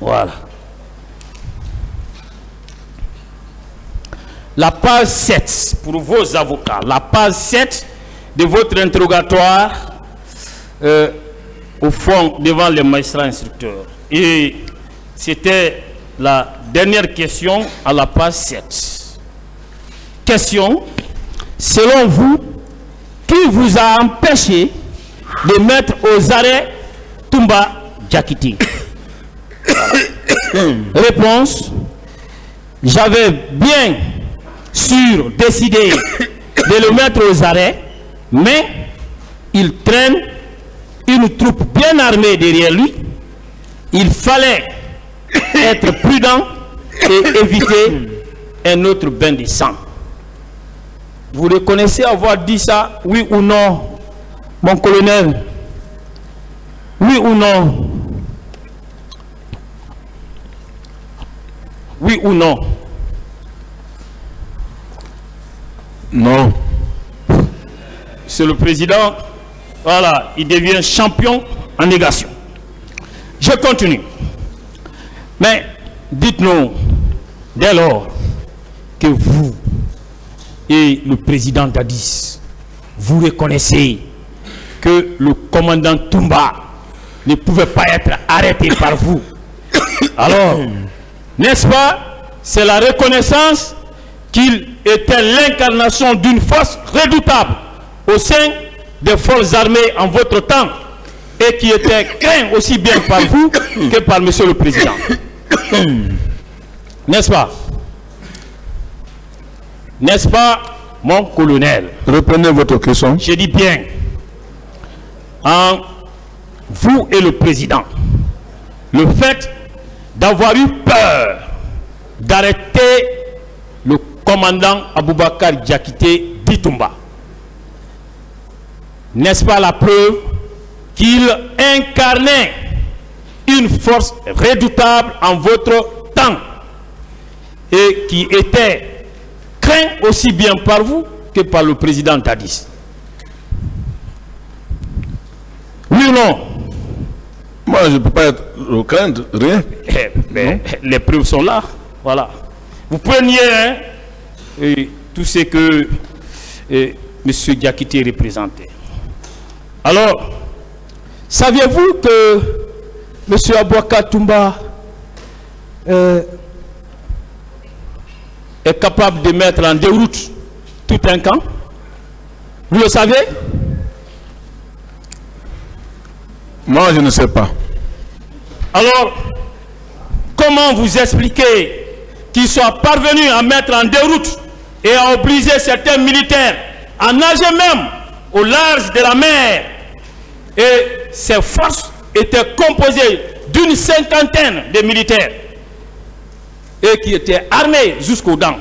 Voilà. La page sept, pour vos avocats, la page sept de votre interrogatoire euh, au fond devant les magistrats instructeurs. Et c'était la dernière question à la page sept. Question, selon vous, qui vous a empêché de mettre aux arrêts Toumba Diakité? Réponse, j'avais bien sûr décidé de le mettre aux arrêts, mais il traîne une troupe bien armée derrière lui. Il fallait être prudent et éviter un autre bain de sang. Vous reconnaissez avoir dit ça, oui ou non, mon colonel? Oui ou non? Oui ou non? Non. C'est le président, voilà, il devient champion en négation. Je continue. Mais dites-nous, dès lors que vous et le président Dadis, vous reconnaissez que le commandant Toumba ne pouvait pas être arrêté par vous. Alors, n'est-ce pas, c'est la reconnaissance qu'il était l'incarnation d'une force redoutable au sein des forces armées en votre temps et qui était craint aussi bien par vous que par Monsieur le Président. N'est-ce pas? N'est-ce pas, mon colonel? Reprenez votre question. Je dis bien, en vous et le Président, le fait d'avoir eu peur d'arrêter le commandant Aboubakar Diakité dit Toumba. N'est-ce pas la preuve qu'il incarnait une force redoutable en votre temps et qui était craint aussi bien par vous que par le président Dadis? Oui ou non? Moi, je ne peux pas être craindre, rien. Eh, ben, les preuves sont là. Voilà. Vous preniez hein, et tout ce que et, M. Diakité représentait. Alors, saviez-vous que M. Abouaka Toumba euh, est capable de mettre en déroute tout un camp? Vous le savez? Moi, je ne sais pas. Alors, comment vous expliquez qu'ils soient parvenus à mettre en déroute et à obliger certains militaires à nager même au large de la mer? Et ces forces étaient composées d'une cinquantaine de militaires et qui étaient armés jusqu'aux dents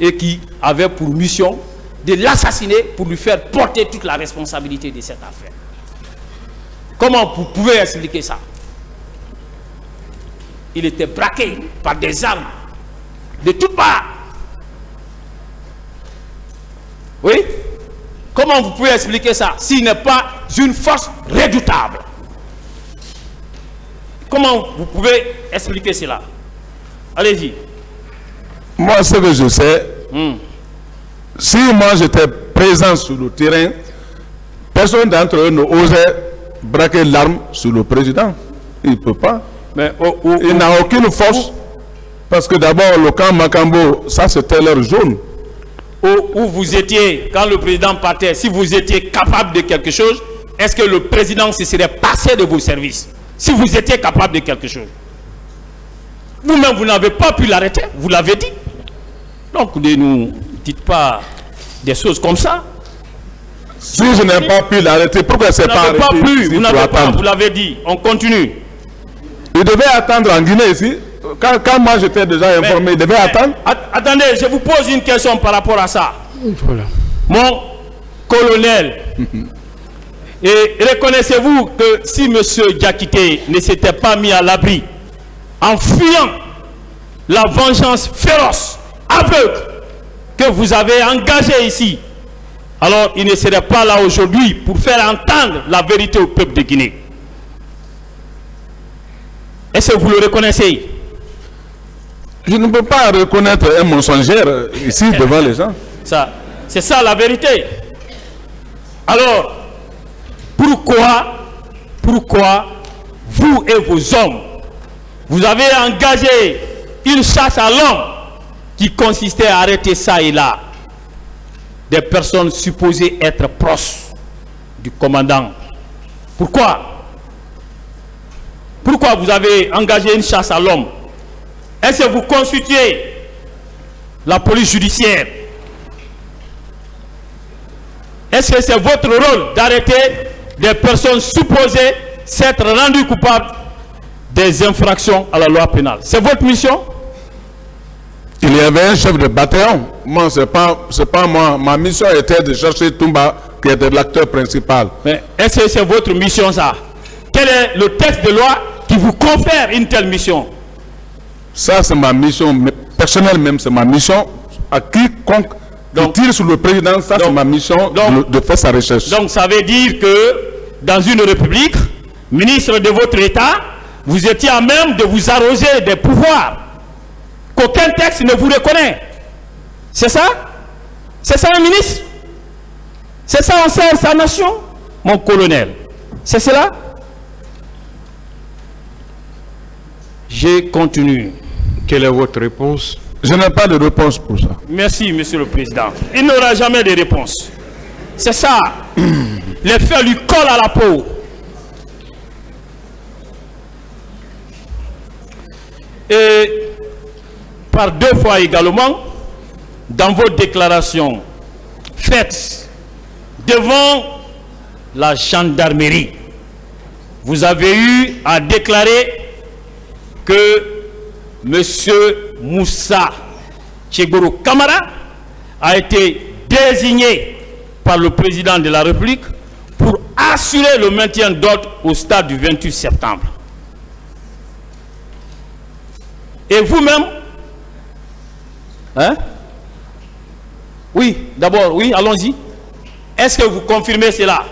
et qui avaient pour mission de l'assassiner pour lui faire porter toute la responsabilité de cette affaire. Comment vous pouvez expliquer ça? Il était braqué par des armes de toutes parts. Oui? Comment vous pouvez expliquer ça s'il n'est pas une force redoutable? Comment vous pouvez expliquer cela? Allez-y. Moi, ce que je sais, mm. si moi j'étais présent sur le terrain, personne d'entre eux ne osait braquer l'arme sur le président. Il ne peut pas. Mais, oh, oh, il n'a oh, aucune force. Oh, parce que d'abord, le camp Macambo, ça c'était l'heure jaune. Où vous étiez, quand le président partait, si vous étiez capable de quelque chose, est-ce que le président se serait passé de vos services? Si vous étiez capable de quelque chose. Vous-même, vous, vous n'avez pas pu l'arrêter, vous l'avez dit. Donc, ne nous dites pas des choses comme ça. Si vous je n'ai pas pu l'arrêter, pourquoi c'est pas arrêté? Pu, vous n'avez pas, vous l'avez dit. On continue. Il devait attendre en Guinée ici. Quand, quand moi j'étais déjà informé, mais, il devait mais, attendre. At attendez, je vous pose une question par rapport à ça. Voilà. Mon colonel, et reconnaissez-vous que si M. Diakité ne s'était pas mis à l'abri, en fuyant la vengeance féroce, aveugle, que vous avez engagée ici, alors il ne serait pas là aujourd'hui pour faire entendre la vérité au peuple de Guinée. Est-ce que vous le reconnaissez? Je ne peux pas reconnaître un mensongère ici devant les gens. C'est ça la vérité. Alors, pourquoi, pourquoi vous et vos hommes, vous avez engagé une chasse à l'homme qui consistait à arrêter ça et là des personnes supposées être proches du commandant? Pourquoi? Pourquoi vous avez engagé une chasse à l'homme? Est-ce que vous constituez la police judiciaire? Est-ce que c'est votre rôle d'arrêter des personnes supposées s'être rendues coupables des infractions à la loi pénale? C'est votre mission? Il y avait un chef de bataillon. Moi, c'est pas, c'est pas moi. Ma mission était de chercher Toumba, qui était l'acteur principal. Mais est-ce que c'est votre mission, ça? Quel est le texte de loi qui vous confère une telle mission? Ça, c'est ma mission, personnelle même, c'est ma mission. À quiconque donc, tire sur le président, ça, c'est ma mission donc, de, de faire sa recherche. Donc, ça veut dire que dans une république, ministre de votre État, vous étiez à même de vous arroger des pouvoirs qu'aucun texte ne vous reconnaît. C'est ça? C'est ça, un ministre? C'est ça, on sert sa nation, mon colonel? C'est cela? Je continue. Quelle est votre réponse? Je n'ai pas de réponse pour ça. Merci, Monsieur le Président. Il n'aura jamais de réponse. C'est ça. Les faits lui collent à la peau. Et par deux fois également, dans vos déclarations faites devant la gendarmerie, vous avez eu à déclarer que M. Moussa Tiégboro Camara a été désigné par le président de la République pour assurer le maintien d'ordre au stade du vingt-huit septembre. Et vous-même, hein? Oui, d'abord, oui, allons-y. Est-ce que vous confirmez cela?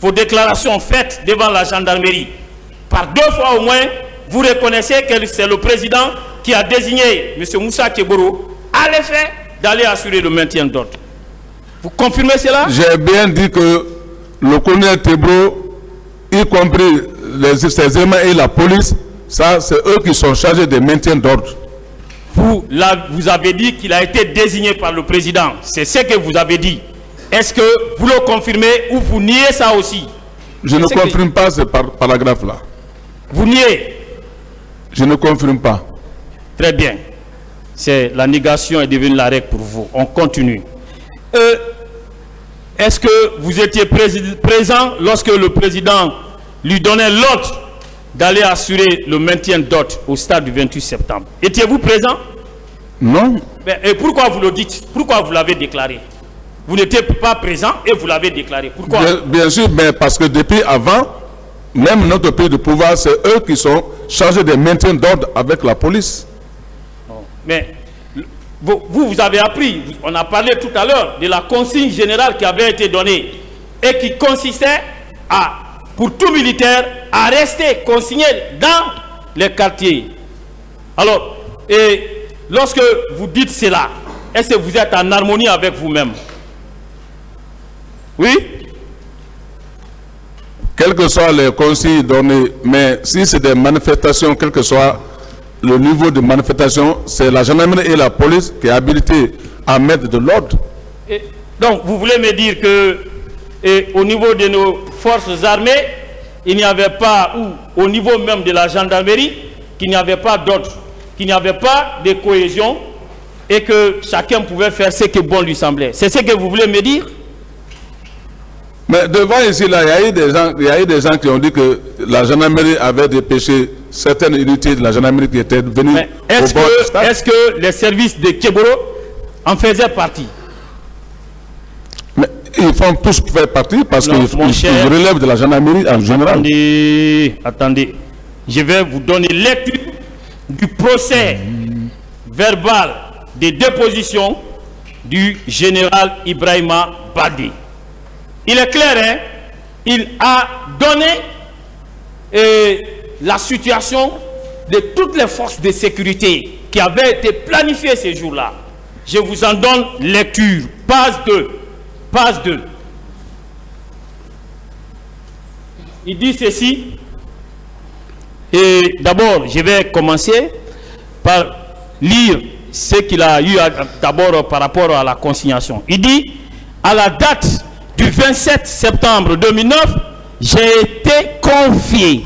Vos déclarations faites devant la gendarmerie, par deux fois au moins, vous reconnaissez que c'est le président qui a désigné M. Moussa Keboro à l'effet d'aller assurer le maintien d'ordre. Vous confirmez cela? J'ai bien dit que le colonel Keboro, y compris les, ses aimants et la police, ça c'est eux qui sont chargés de maintien d'ordre. Vous, là, vous avez dit qu'il a été désigné par le président. C'est ce que vous avez dit. Est-ce que vous le confirmez ou vous niez ça aussi? Je ne confirme que... pas ce par paragraphe-là. Vous niez? Je ne confirme pas. Très bien. C'est la négation est devenue la règle pour vous. On continue. Euh, Est-ce que vous étiez pré présent lorsque le président lui donnait l'ordre d'aller assurer le maintien d'ordre au stade du vingt-huit septembre? Étiez-vous présent? Non. Et pourquoi vous le dites? Pourquoi vous l'avez déclaré? Vous n'étiez pas présent et vous l'avez déclaré. Pourquoi? Bien, bien sûr, mais parce que depuis avant, même notre pays de pouvoir, c'est eux qui sont chargés de maintien d'ordre avec la police. Oh. Mais vous, vous avez appris, on a parlé tout à l'heure de la consigne générale qui avait été donnée et qui consistait à, pour tout militaire, à rester consigné dans les quartiers. Alors, et lorsque vous dites cela, est-ce que vous êtes en harmonie avec vous-même? Oui. Quels que soient les conseils donnés, mais si c'est des manifestations, quel que soit le niveau de manifestation, c'est la gendarmerie et la police qui est habilitée à mettre de l'ordre. Donc, vous voulez me dire que et, au niveau de nos forces armées, il n'y avait pas, ou au niveau même de la gendarmerie, qu'il n'y avait pas d'ordre, qu'il n'y avait pas de cohésion et que chacun pouvait faire ce que bon lui semblait. C'est ce que vous voulez me dire? Mais devant ici, là, il y a eu des gens, il y a eu des gens qui ont dit que la gendarmerie avait dépêché certaines unités de la gendarmerie qui étaient venues au bord du stade. Est-ce que les services de Keboro en faisaient partie? Mais ils font tous faire partie parce qu'ils relèvent de la gendarmerie en général. Attendez, attendez. Je vais vous donner lecture du procès mmh. verbal des dépositions du général Ibrahima Baldi. Il est clair, hein? Il a donné eh, la situation de toutes les forces de sécurité qui avaient été planifiées ces jours-là. Je vous en donne lecture. Page deux. Page deux. Il dit ceci. Et d'abord, je vais commencer par lire ce qu'il a eu d'abord par rapport à la consignation. Il dit, à la date du vingt-sept septembre deux mille neuf, j'ai été confié,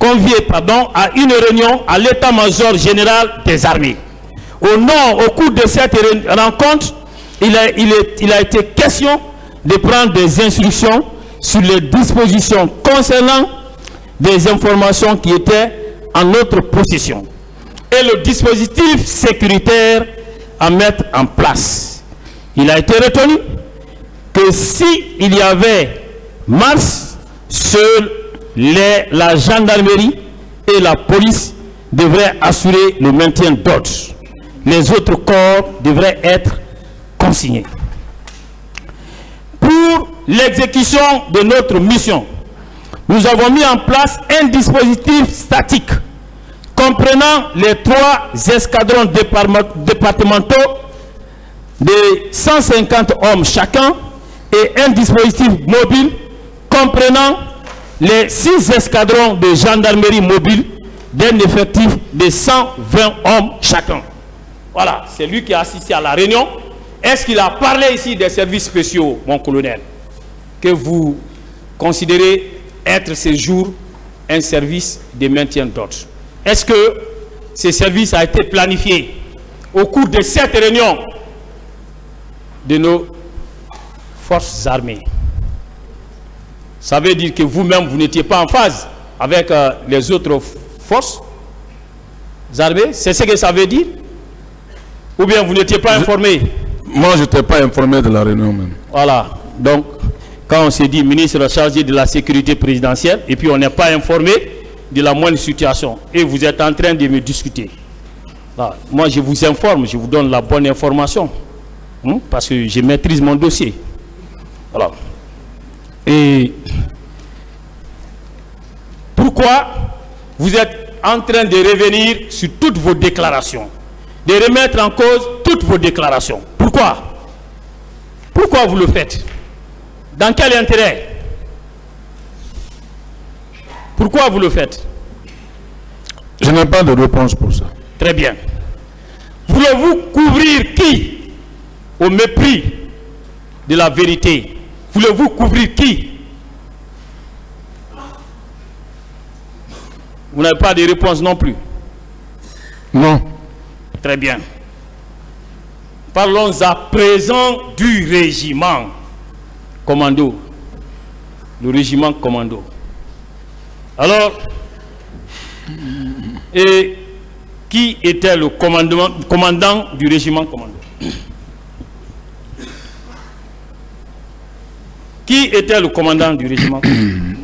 convié pardon, à une réunion à l'état-major général des armées. Au, nom, au cours de cette rencontre, il a, il, est, il a été question de prendre des instructions sur les dispositions concernant des informations qui étaient en notre possession et le dispositif sécuritaire à mettre en place. Il a été retenu que s'il y avait marche, seule les, la gendarmerie et la police devraient assurer le maintien d'ordre. Les autres corps devraient être consignés. Pour l'exécution de notre mission, nous avons mis en place un dispositif statique comprenant les trois escadrons départementaux de cent cinquante hommes chacun et un dispositif mobile comprenant les six escadrons de gendarmerie mobile d'un effectif de cent vingt hommes chacun. Voilà, c'est lui qui a assisté à la réunion. Est-ce qu'il a parlé ici des services spéciaux, mon colonel, que vous considérez être ce jour un service de maintien d'ordre? Est-ce que ce service a été planifié au cours de cette réunion de nos forces armées? Ça veut dire que vous-même, vous, vous n'étiez pas en phase avec euh, les autres forces armées. C'est ce que ça veut dire. Ou bien vous n'étiez pas je, informé? Moi, je n'étais pas informé de la réunion même. Voilà. Donc, quand on s'est dit ministre chargé de la sécurité présidentielle, et puis on n'est pas informé de la moindre situation, et vous êtes en train de me discuter. Voilà. Moi, je vous informe, je vous donne la bonne information, hein, parce que je maîtrise mon dossier. Voilà. Et pourquoi vous êtes en train de revenir sur toutes vos déclarations, de remettre en cause toutes vos déclarations? Pourquoi? Pourquoi vous le faites? Dans quel intérêt? Pourquoi vous le faites? Je n'ai pas de réponse pour ça. Très bien. Voulez-vous couvrir qui au mépris de la vérité? Voulez-vous couvrir qui? Vous n'avez pas de réponse non plus? Non. Très bien. Parlons à présent du régiment commando. Le régiment commando. Alors, et qui était le commandement, commandant du régiment commando? Qui était le commandant du régiment commando?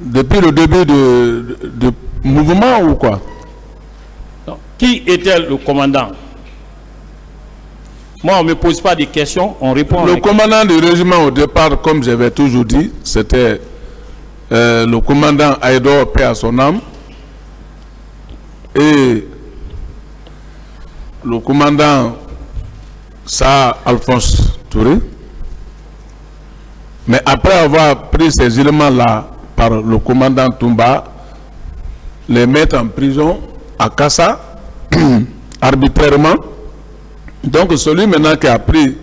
Depuis le début de, de, de mouvement ou quoi? Donc, qui était le commandant? Moi, on ne me pose pas des questions, on répond. Le commandant du régiment au départ, comme j'avais toujours dit, c'était euh, le commandant Aïdor, paix à son âme, et le commandant Sa Alphonse Touré. Mais après avoir pris ces éléments-là par le commandant Toumba, les mettre en prison à Kassa, arbitrairement. Donc celui maintenant qui a pris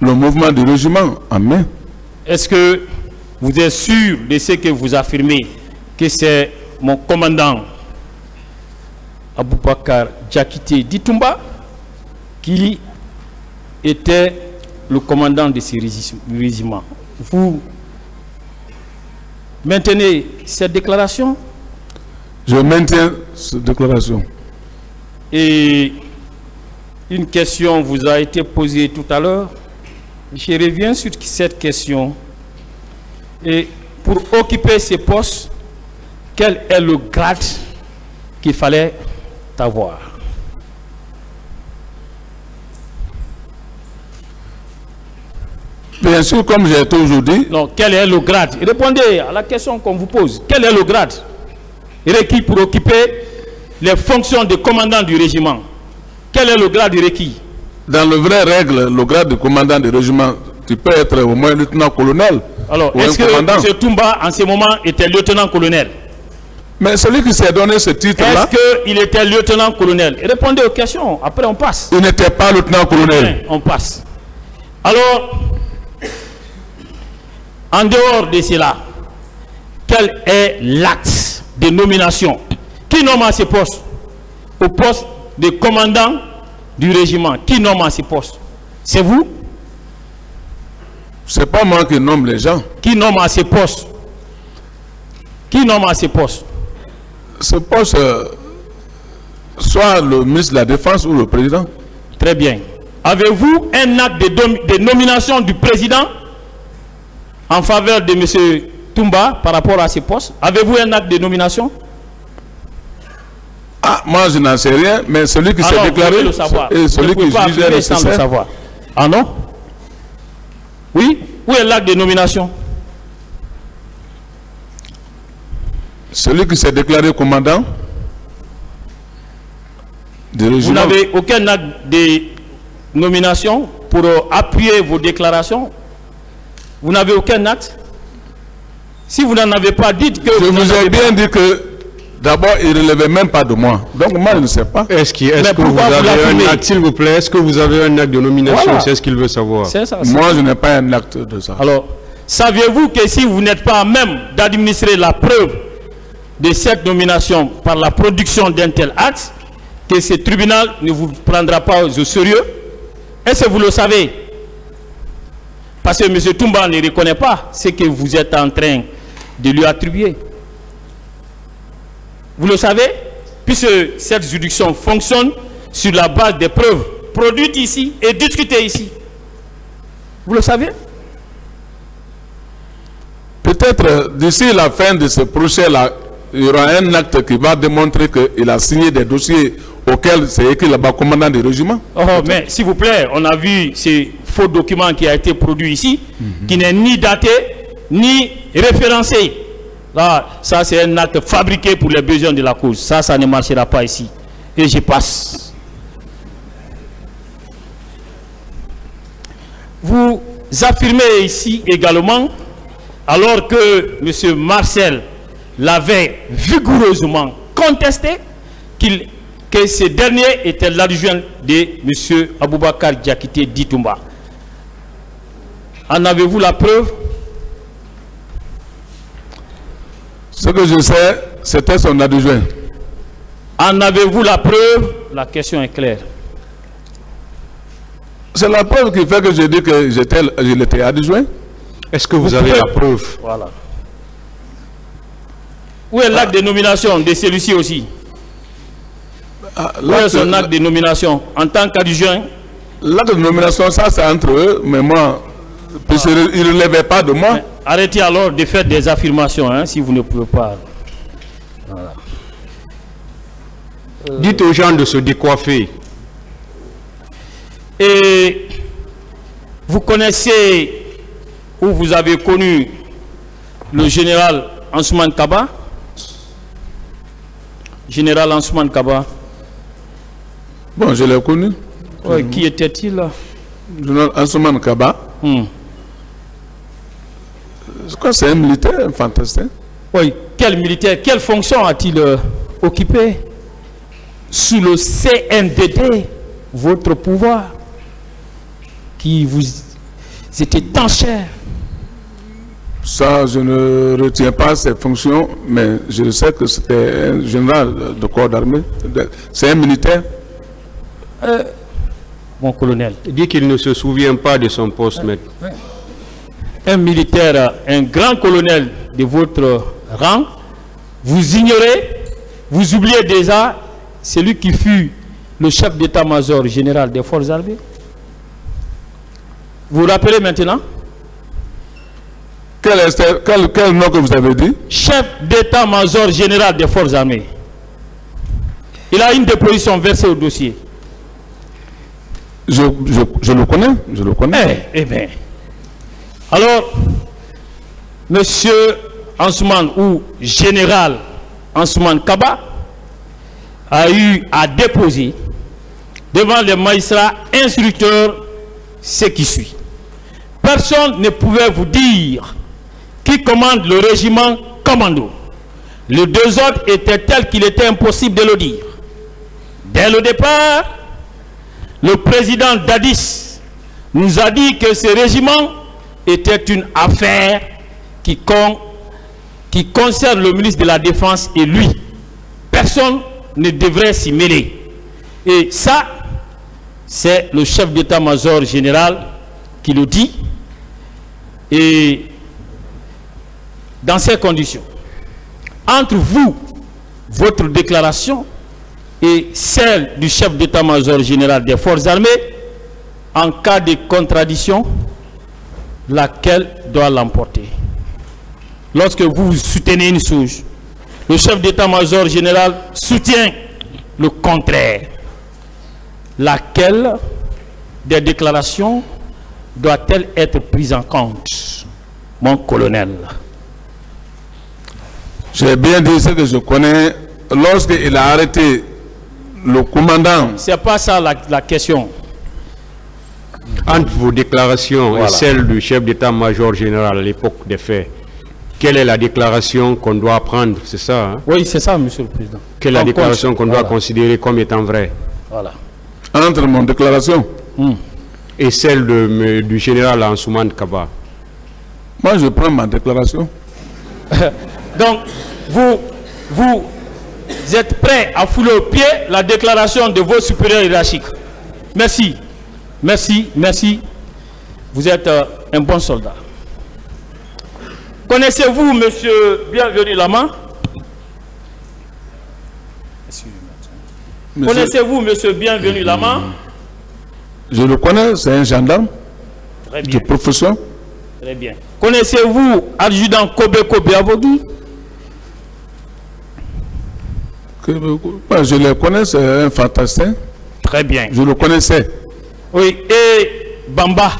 le mouvement du régiment en main. Est-ce que vous êtes sûr de ce que vous affirmez, que c'est mon commandant Aboubakar Diakité dit Toumba qui était le commandant de ce régiment? Vous maintenez cette déclaration? Je maintiens cette déclaration. Et une question vous a été posée tout à l'heure. Je reviens sur cette question. Et pour occuper ces postes, quel est le grade qu'il fallait avoir? Bien sûr, comme j'ai toujours dit. Non, quel est le grade? Répondez à la question qu'on vous pose. Quel est le grade requis pour occuper les fonctions de commandant du régiment? Quel est le grade requis? Dans le vrai règle, le grade de commandant du régiment, tu peux être au moins lieutenant-colonel. Alors, est-ce que M. Toumba, en ce moment, était lieutenant-colonel? Mais celui qui s'est donné ce titre-là... Est-ce qu'il était lieutenant-colonel? Répondez aux questions, après on passe. Il n'était pas lieutenant-colonel. On passe. Alors... En dehors de cela, quel est l'acte de nomination? Qui nomme à ce poste? Au poste de commandant du régiment. Qui nomme à ce poste? C'est vous? C'est pas moi qui nomme les gens. Qui nomme à ce poste? Qui nomme à ce poste? Ce poste, euh, soit le ministre de la Défense ou le président. Très bien. Avez-vous un acte de, de nomination du président en faveur de M. Toumba par rapport à ses postes? Avez-vous un acte de nomination? Ah, moi je n'en sais rien, mais celui qui s'est déclaré, le savoir. Et celui qui jugeait le savoir. Ah non? Oui? Où est l'acte de nomination? Celui qui s'est déclaré commandant du régiment. Vous n'avez aucun acte de nomination pour euh, appuyer vos déclarations? Vous n'avez aucun acte? Si vous n'en avez pas, dites que... Je vous, vous ai bien pas. dit que, d'abord, il ne relevait même pas de moi. Donc, moi, je ne sais pas. Est-ce qu est que vous, vous avez un acte, s'il vous plaît? Est-ce que vous avez un acte de nomination? Voilà. C'est ce qu'il veut savoir. Ça, moi, je n'ai pas un acte de ça. Alors, saviez-vous que si vous n'êtes pas à même d'administrer la preuve de cette nomination par la production d'un tel acte, que ce tribunal ne vous prendra pas au sérieux? Est-ce que vous le savez? Parce que M. Toumba ne reconnaît pas ce que vous êtes en train de lui attribuer. Vous le savez? Puisque cette juridiction fonctionne sur la base des preuves produites ici et discutées ici. Vous le savez? Peut-être d'ici la fin de ce procès-là, il y aura un acte qui va démontrer qu'il a signé des dossiers auxquels c'est écrit là-bas commandant des régiments. Oh, mais s'il vous plaît, on a vu ces faux documents qui ont été produits ici, mm-hmm. qui n'est ni daté ni référencé. Là, ça c'est un acte fabriqué pour les besoins de la cause. Ça, ça ne marchera pas ici. Et je passe. Vous affirmez ici également, alors que M. Marcel l'avait vigoureusement contesté, qu'il, que ce dernier était l'adjoint de M. Aboubakar Diakité dit Toumba. En avez-vous la preuve? Ce que je sais, c'était son adjoint. En avez-vous la preuve? La question est claire. C'est la preuve qui fait que j'ai dit que j'étais, je l'étais adjoint. Est-ce que vous, vous avez pouvez... la preuve? Voilà. Où est l'acte ah. de nomination de celui-ci aussi? ah, Où est son acte de nomination en tant qu'adjoint? L'acte de nomination, ça c'est entre eux, mais moi, ah. il ne relevait pas de moi. Mais arrêtez alors de faire des affirmations, hein, si vous ne pouvez pas. Voilà. Euh... Dites aux gens de se décoiffer. Et vous connaissez où vous avez connu le général Ansoumane Kaba? Général Ansoumane Kaba. Bon, je l'ai connu. Ouais, mmh. Qui était-il là? Général Ansoumane Kaba. Mmh. Je crois que c'est un militaire fantastique. Oui, quel militaire, quelle fonction a-t-il euh, occupé sous le C N D D, votre pouvoir, qui vous était tant cher? Ça, je ne retiens pas ses fonctions, mais je sais que c'était un général de corps d'armée. C'est un militaire. Euh, mon colonel. Il dit qu'il ne se souvient pas de son poste, maître. Un militaire, un grand colonel de votre rang, vous ignorez, vous oubliez déjà celui qui fut le chef d'état-major général des forces armées. Vous vous rappelez maintenant? Quel, quel, quel nom que vous avez dit? Chef d'état-major général des forces armées. Il a une déposition versée au dossier. Je, je, je le connais, je le connais. Eh, eh bien. Alors, Monsieur Ansoumane ou Général Ansoumane Kaba a eu à déposer devant les magistrats instructeurs ce qui suit. Personne ne pouvait vous dire qui commande le régiment commando. Les deux autres étaient tels qu'il était impossible de le dire. Dès le départ, le président Dadis nous a dit que ce régiment était une affaire qui, con, qui concerne le ministre de la Défense et lui. Personne ne devrait s'y mêler. Et ça, c'est le chef d'état-major général qui le dit. Et dans ces conditions, entre vous, votre déclaration et celle du chef d'état-major général des forces armées, en cas de contradiction, laquelle doit l'emporter? Lorsque vous soutenez une chose, le chef d'état-major général soutient le contraire. Laquelle des déclarations doit-elle être prise en compte, mon colonel? J'ai bien dit ce que je connais. Lorsqu'il a arrêté le commandant... C'est pas ça la, la question. Entre vos déclarations voilà. et celles du chef d'état-major général à l'époque des faits, quelle est la déclaration qu'on doit prendre? C'est ça, hein? Oui, c'est ça, monsieur le président. Quelle est la déclaration qu'on doit voilà. considérer comme étant vraie? Voilà. Entre mon déclaration mmh. et celle de, me, du général Ansoumane Kaba. Moi, je prends ma déclaration. Donc, vous, vous êtes prêt à fouler au pied la déclaration de vos supérieurs hiérarchiques. Merci. Merci, merci. Vous êtes euh, un bon soldat. Connaissez-vous, monsieur Bienvenu Lamant? Connaissez-vous monsieur Bienvenu Lamant? Je le connais, c'est un gendarme. Très bien. De profession. Très bien. Connaissez-vous adjudant Kobékö Biavogui? Je le connais, c'est un fantastin. Très bien. Je le connaissais. Oui, et Bamba.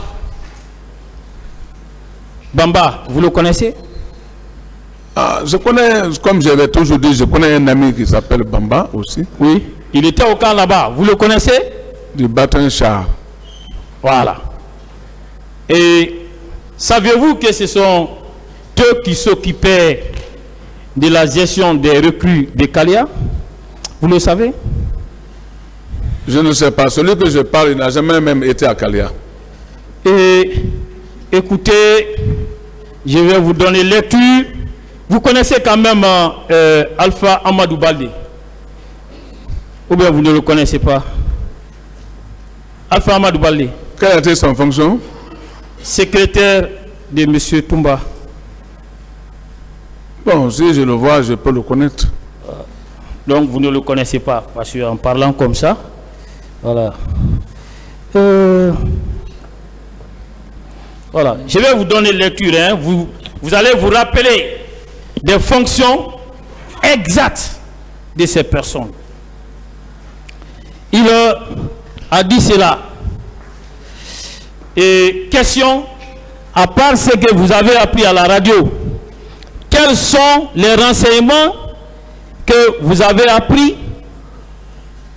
Bamba, vous le connaissez? Ah, je connais, comme je l'ai toujours dit, je connais un ami qui s'appelle Bamba aussi. Oui, il était au camp là-bas. Vous le connaissez? Du bâton char. Voilà. Et saviez-vous que ce sont eux qui s'occupaient de la gestion des recrues de Kaléah? Vous le savez? Je ne sais pas. Celui que je parle, il n'a jamais même été à Kaléah. Et écoutez, je vais vous donner lecture. Vous connaissez quand même euh, Alpha Amadou Baldi? Ou bien vous ne le connaissez pas? Alpha Amadou Baldi. Quelle était son fonction? Secrétaire de M. Toumba. Bon, si je le vois, je peux le connaître. Donc vous ne le connaissez pas, parce qu'en parlant comme ça, voilà. Euh, voilà. Je vais vous donner lecture. Hein. Vous, vous allez vous rappeler des fonctions exactes de ces personnes. Il euh, a dit cela. Et question, à part ce que vous avez appris à la radio, quels sont les renseignements que vous avez appris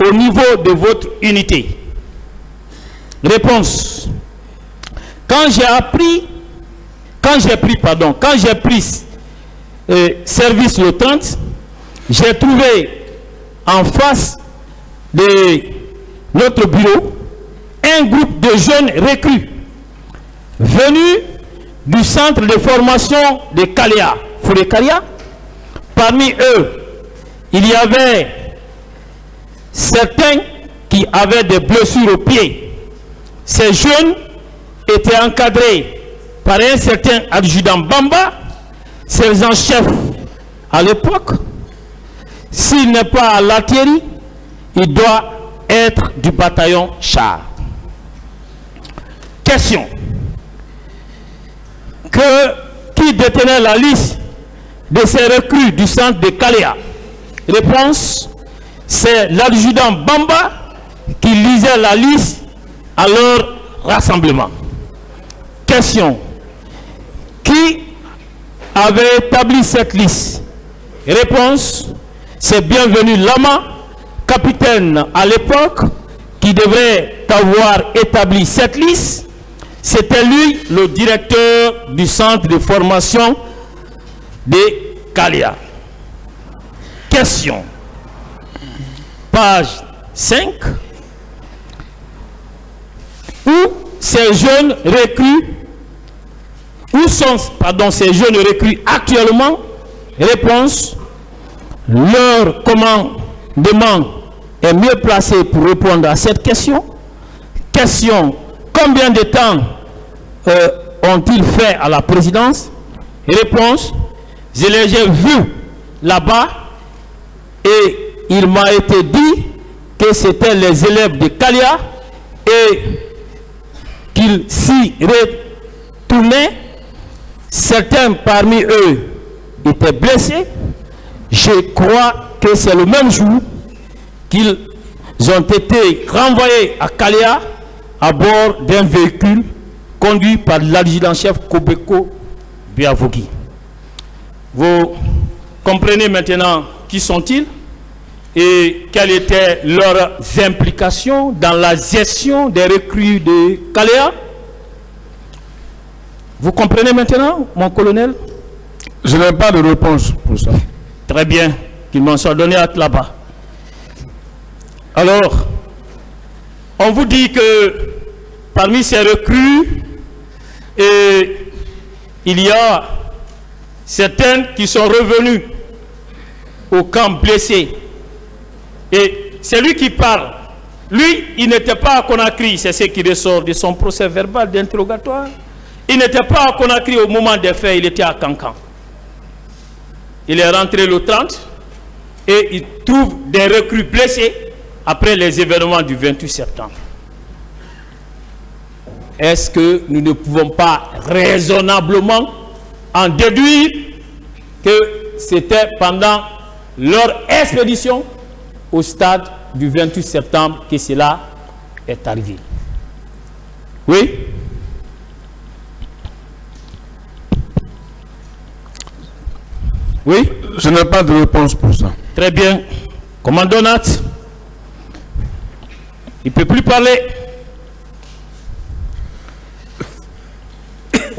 au niveau de votre unité? Réponse. Quand j'ai appris, quand j'ai pris, pardon, quand j'ai pris euh, service le trente, j'ai trouvé en face de notre bureau un groupe de jeunes recrues venus du centre de formation de Kaléah. Kaléah. Parmi eux, il y avait certains qui avaient des blessures aux pieds. Ces jeunes étaient encadrés par un certain adjudant Bamba, sergent-chef à l'époque. S'il n'est pas à l'artillerie, il doit être du bataillon char. Question. Que, qui détenait la liste de ces recrues du centre de Kaléah? Réponse, c'est l'adjudant Bamba qui lisait la liste à leur rassemblement. Question, qui avait établi cette liste? Réponse, c'est Bienvenu Lamant, capitaine à l'époque, qui devrait avoir établi cette liste. C'était lui le directeur du centre de formation de Kaléah. Question, page cinq, où ces jeunes recrues, où sont, pardon, ces jeunes recrues actuellement? Réponse, leur commandement est mieux placé pour répondre à cette question. Question, combien de temps euh, ont-ils fait à la présidence? Réponse, je les ai vus là-bas. Et il m'a été dit que c'était les élèves de Kaléah et qu'ils s'y retournaient. Certains parmi eux étaient blessés. Je crois que c'est le même jour qu'ils ont été renvoyés à Kaléah à bord d'un véhicule conduit par l'adjudant-chef Kobékö Biavogui. Vous comprenez maintenant qui sont-ils et quelles étaient leurs implications dans la gestion des recrues de Kaléah? Vous comprenez maintenant, mon colonel? Je n'ai pas de réponse pour ça. Très bien, qu'ils m'en soient donné à là-bas. Alors, on vous dit que parmi ces recrues, et il y a certaines qui sont revenues au camp blessé. Et celui qui parle, lui, il n'était pas à Conakry, c'est ce qui ressort de son procès verbal d'interrogatoire. Il n'était pas à Conakry au moment des faits, il était à Kankan. Il est rentré le trente et il trouve des recrues blessés après les événements du vingt-huit septembre, est-ce que nous ne pouvons pas raisonnablement en déduire que c'était pendant leur expédition au stade du vingt-huit septembre que cela est arrivé? Oui. Oui. Je n'ai pas de réponse pour ça. Très bien. Commandant Nat, il ne peut plus parler.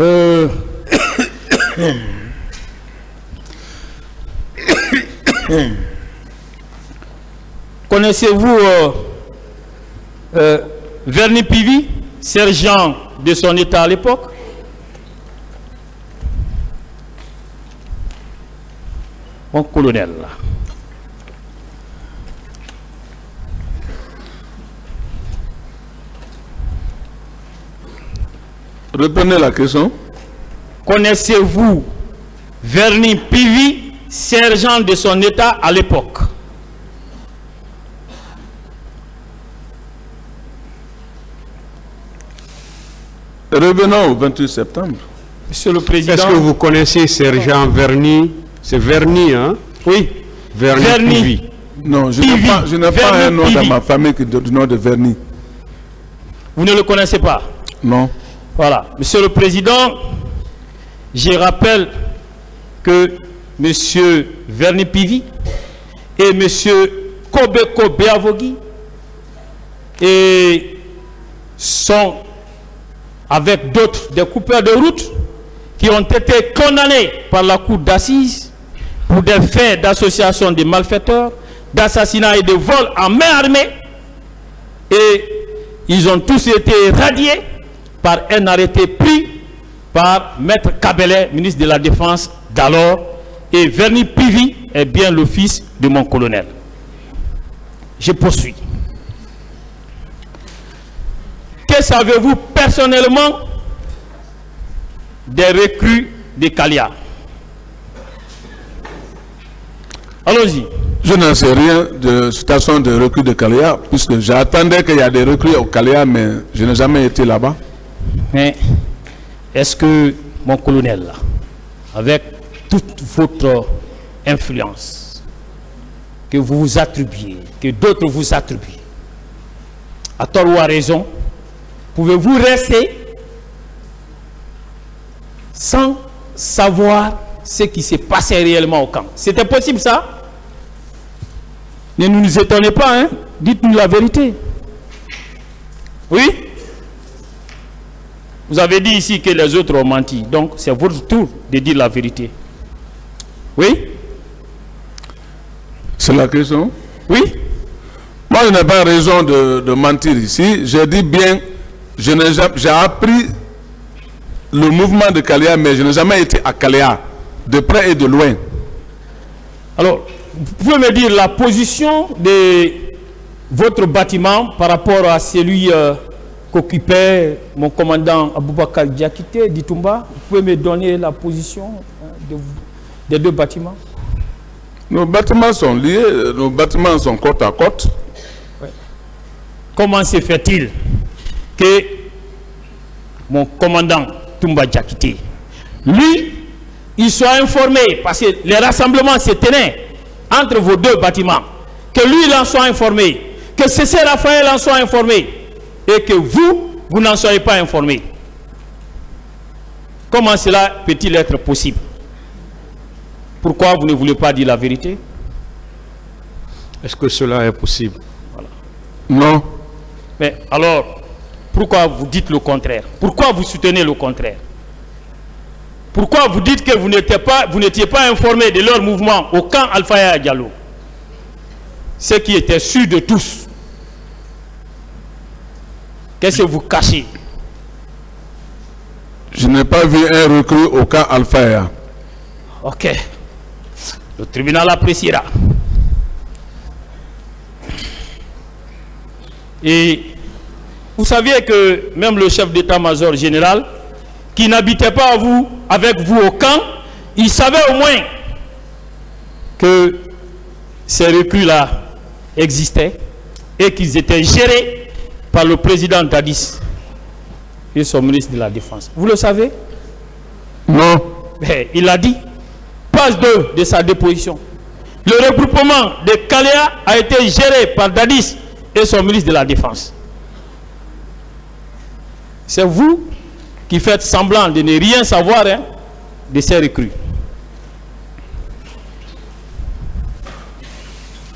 Euh... Connaissez-vous euh, euh, Verny Pivi, sergent de son état à l'époque? Mon colonel. Reprenez la question. Connaissez-vous Verny Pivi, sergent de son état à l'époque? Revenons au vingt-huit septembre. Monsieur le Président. Est-ce que vous connaissez sergent Verny? C'est Verny, hein? Oui. Verny, Verny. Pivi. Non, je n'ai pas, je n'ai pas un nom Pivi dans ma famille qui donne le nom de Verny. Vous ne le connaissez pas? Non. Voilà. Monsieur le Président, je rappelle que Monsieur Verny Pivi et Monsieur Kobékö Biavogui et sont avec d'autres des coupeurs de route qui ont été condamnés par la cour d'assises pour des faits d'association de malfaiteurs, d'assassinat et de vol en main armée. Et ils ont tous été radiés par un arrêté pris par Maître Cabellet, ministre de la Défense d'alors, et Verny Pivi est bien le fils de mon colonel. Je poursuis. Que savez-vous personnellement des recrues de Kaléah? Allons-y. Je n'en sais rien de situation de recrues de Kaléah, puisque j'attendais qu'il y a des recrues au Kaléah, mais je n'ai jamais été là-bas. Mais est-ce que mon colonel, avec toute votre influence que vous vous attribuez, que d'autres vous attribuent, à tort ou à raison, pouvez-vous rester sans savoir ce qui s'est passé réellement au camp? C'était possible ça? Ne nous, nous étonnez pas, hein? Dites-nous la vérité. Oui? Vous avez dit ici que les autres ont menti, donc c'est votre tour de dire la vérité. Oui? C'est la question? Oui? Moi, je n'ai pas raison de, de mentir ici. Je dis bien, j'ai appris le mouvement de Kaléah, mais je n'ai jamais été à Kaléah, de près et de loin. Alors, vous pouvez me dire la position de votre bâtiment par rapport à celui euh, qu'occupait mon commandant Aboubakar Diakité du Toumba? Vous pouvez me donner la position hein, de, des deux bâtiments? Nos bâtiments sont liés, nos bâtiments sont côte à côte. Ouais. Comment se fait-il que mon commandant Toumba Diakité, lui, il soit informé, parce que les rassemblements se tenaient entre vos deux bâtiments, que lui, il en soit informé, que Cissé Raphaël en soit informé, et que vous, vous n'en soyez pas informé. Comment cela peut-il être possible? Pourquoi vous ne voulez pas dire la vérité? Est-ce que cela est possible? Voilà. Non. Mais alors... pourquoi vous dites le contraire? Pourquoi vous soutenez le contraire? Pourquoi vous dites que vous n'étiez pas, vous n'étiez pas informé de leur mouvement au camp Alpha Diallo, ce qui était sûr de tous? Qu'est-ce que vous cachez? Je n'ai pas vu un recrue au camp Alpha. Ok. Le tribunal appréciera. Et... vous saviez que même le chef d'état-major général, qui n'habitait pas vous, avec vous au camp, il savait au moins que ces recrues-là existaient et qu'ils étaient gérés par le président Dadis et son ministre de la Défense. Vous le savez? Non. Mais il a dit, page deux de sa déposition. Le regroupement de Kaléah a été géré par Dadis et son ministre de la Défense. C'est vous qui faites semblant de ne rien savoir hein, de ces recrues.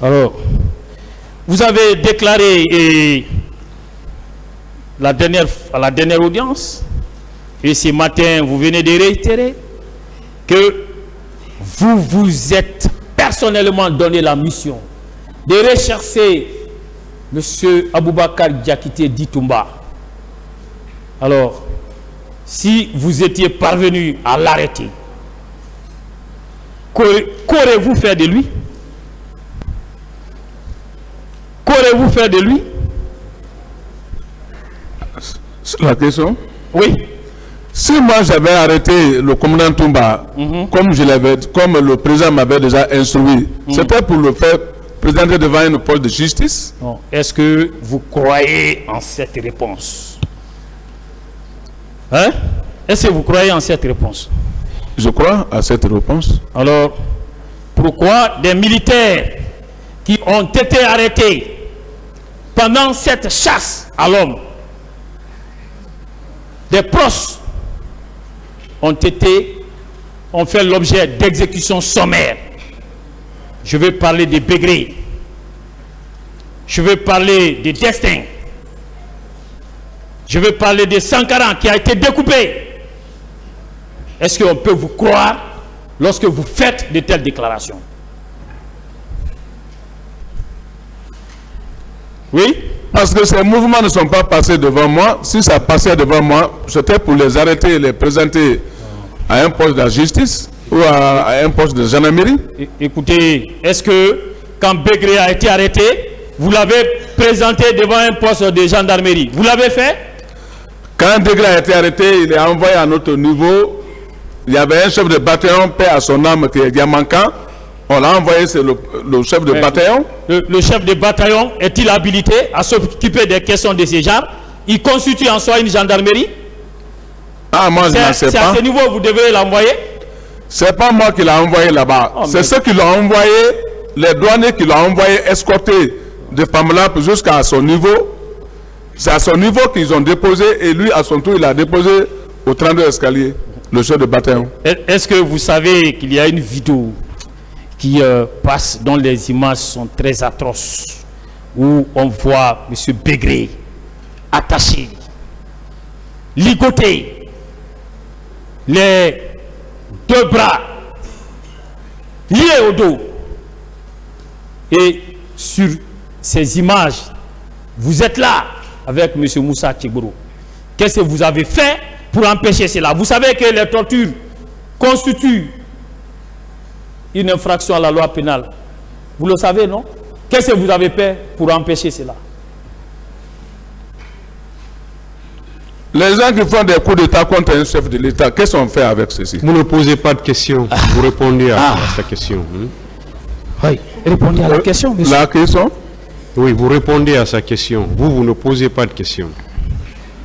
Alors, vous avez déclaré et la dernière, à la dernière audience, et ce matin, vous venez de réitérer que vous vous êtes personnellement donné la mission de rechercher M. Aboubakar Diakité dit Toumba. Alors, si vous étiez parvenu à l'arrêter, qu'aurez-vous fait de lui? Qu'aurez-vous fait de lui? La question? Oui. Si moi j'avais arrêté le commandant Toumba, mm-hmm. comme je l'avais, comme le président m'avait déjà instruit, mm-hmm. c'était pour le faire présenter devant une pôle de justice. Est-ce que vous croyez en cette réponse? Hein? Est-ce que vous croyez en cette réponse? Je crois à cette réponse. Alors, pourquoi des militaires qui ont été arrêtés pendant cette chasse à l'homme, des proches ont été, ont fait l'objet d'exécutions sommaires? Je vais parler des Begré. Je vais parler des Destins. Je vais parler de Sankara qui a été découpé. Est-ce qu'on peut vous croire lorsque vous faites de telles déclarations? Oui? Parce que ces mouvements ne sont pas passés devant moi. Si ça passait devant moi, c'était pour les arrêter et les présenter à un poste de la justice ou à, à un poste de gendarmerie. Écoutez, est-ce que quand Begré a été arrêté, vous l'avez présenté devant un poste de gendarmerie? Vous l'avez fait? Quand Begré a été arrêté, il est envoyé à notre niveau. Il y avait un chef de bataillon, paix à son âme, qui est Giamankan. On l'a envoyé, c'est le, le chef de bataillon. Le, le chef de bataillon est-il habilité à s'occuper des questions de ces genres? Il constitue en soi une gendarmerie? Ah, moi je ne sais pas. C'est à ce niveau vous devez l'envoyer? C'est pas moi qui l'ai envoyé là-bas. Oh, c'est mais... ceux qui l'ont envoyé, les douaniers qui l'ont envoyé escorté de Pamelap jusqu'à son niveau. C'est à son niveau qu'ils ont déposé et lui, à son tour, il a déposé au trente-deux escalier, le chef de bataillon. Est-ce que vous savez qu'il y a une vidéo qui euh, passe, dont les images sont très atroces, où on voit M. Begré attaché, ligoté, les deux bras liés au dos? Et sur ces images, vous êtes là avec M. Moussa Tiégboro. Qu'est-ce que vous avez fait pour empêcher cela? Vous savez que les tortures constituent une infraction à la loi pénale. Vous le savez, non? Qu'est-ce que vous avez fait pour empêcher cela? Les gens qui font des coups d'État contre un chef de l'État, qu'est-ce qu'on fait avec ceci? Vous ne posez pas de questions. Ah. Vous répondez à, ah. à sa question. Hmm? Oui, répondez à la question, monsieur. La question? Oui, vous répondez à sa question. Vous, vous ne posez pas de questions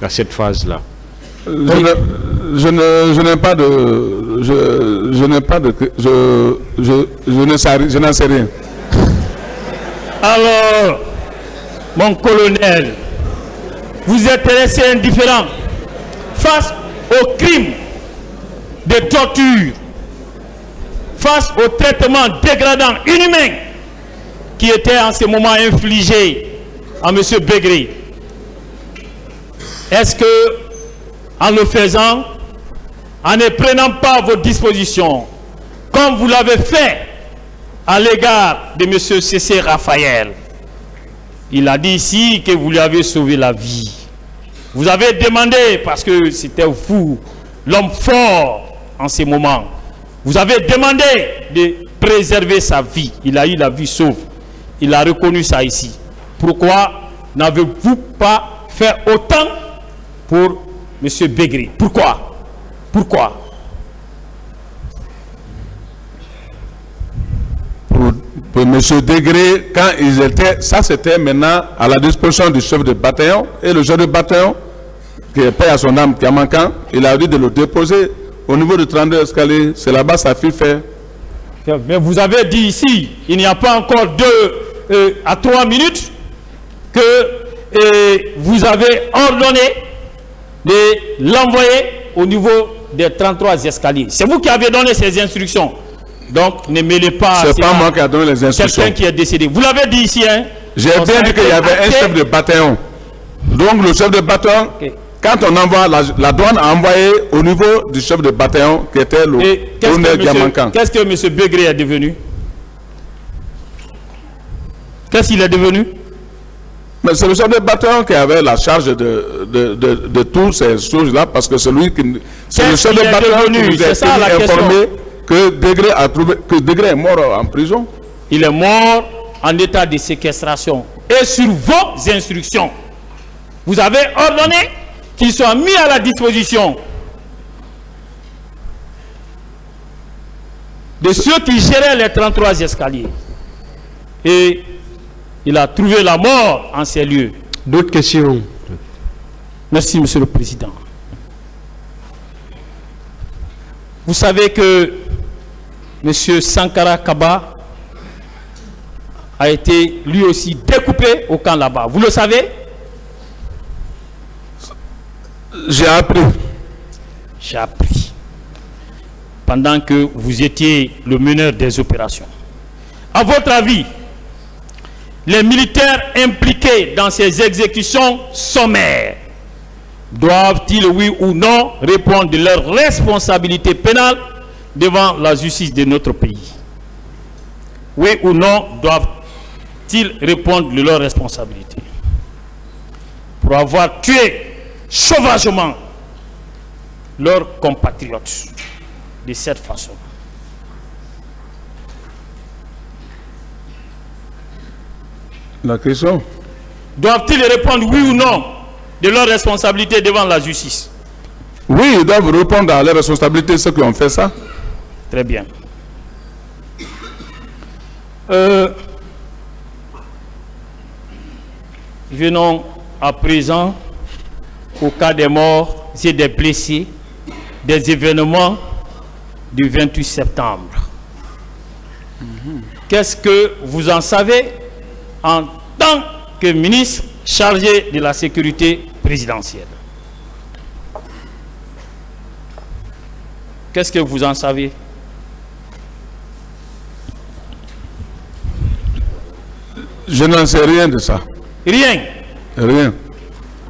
à cette phase-là. Je, oui. ne, je ne je n'ai pas de je, je n'ai pas de je je je ne sais je n'en sais rien. Alors, mon colonel, vous êtes resté indifférent face aux crimes de torture, face au traitement dégradant, inhumain qui était en ce moment infligé à M. Begré. Est-ce que en le faisant, en ne prenant pas vos dispositions, comme vous l'avez fait à l'égard de M. Cissé Raphaël? Il a dit ici que vous lui avez sauvé la vie. Vous avez demandé, parce que c'était vous, l'homme fort en ces moments, vous avez demandé de préserver sa vie. Il a eu la vie sauve. Il a reconnu ça ici. Pourquoi n'avez-vous pas fait autant pour M. Begré? Pourquoi? Pourquoi? Pour, pour M. Degré, quand ils étaient, ça c'était maintenant à la disposition du chef de bataillon, et le chef de bataillon, qui est père à son âme, Giamankan, il a dit de le déposer au niveau du trente-deux escalier, c'est là-bas sa fille fait. Mais vous avez dit ici, il n'y a pas encore deux euh, à trois minutes, que euh, vous avez ordonné de l'envoyer au niveau des trente-trois escaliers. C'est vous qui avez donné ces instructions. Donc, ne mêlez pas... C'est pas moi qui a donné les instructions. Quelqu'un qui est décédé. Vous l'avez dit ici, hein? J'ai bien dit qu'il y avait un chef de bataillon. Donc, le chef de bataillon, okay. Quand on envoie, la, la douane a envoyé au niveau du chef de bataillon qui était le colonel Giamankan. Qu'est-ce que M. Begré est devenu? Qu'est-ce qu'il est devenu? Mais c'est le chef de bataillon qui avait la charge de, de, de, de, de toutes ces choses-là, parce que c'est lui qui... C'est le chef de bataillon qui nous a informé que Begré a trouvé, que Begré est mort en prison. Il est mort en état de séquestration. Et sur vos instructions, vous avez ordonné qu'ils soient mis à la disposition de ceux qui géraient les trente-trois escaliers. Et il a trouvé la mort en ces lieux. D'autres questions? Merci, Monsieur le Président. Vous savez que Monsieur Sankara Kaba a été lui aussi découpé au camp là-bas. Vous le savez? J'ai appris. J'ai appris. Pendant que vous étiez le meneur des opérations. À votre avis, les militaires impliqués dans ces exécutions sommaires doivent-ils, oui ou non, répondre de leur responsabilité pénale devant la justice de notre pays? Oui ou non, doivent-ils répondre de leur responsabilité pour avoir tué sauvagement leurs compatriotes de cette façon? La question. Doivent-ils répondre oui ou non de leurs responsabilités devant la justice? Oui, ils doivent répondre à leurs responsabilités, ceux qui ont fait ça. Très bien. Euh, venons à présent au cas des morts et des blessés des événements du vingt-huit septembre. Mmh. Qu'est-ce que vous en savez en tant que ministre chargé de la sécurité présidentielle? Qu'est-ce que vous en savez? Je n'en sais rien de ça. Rien? Rien.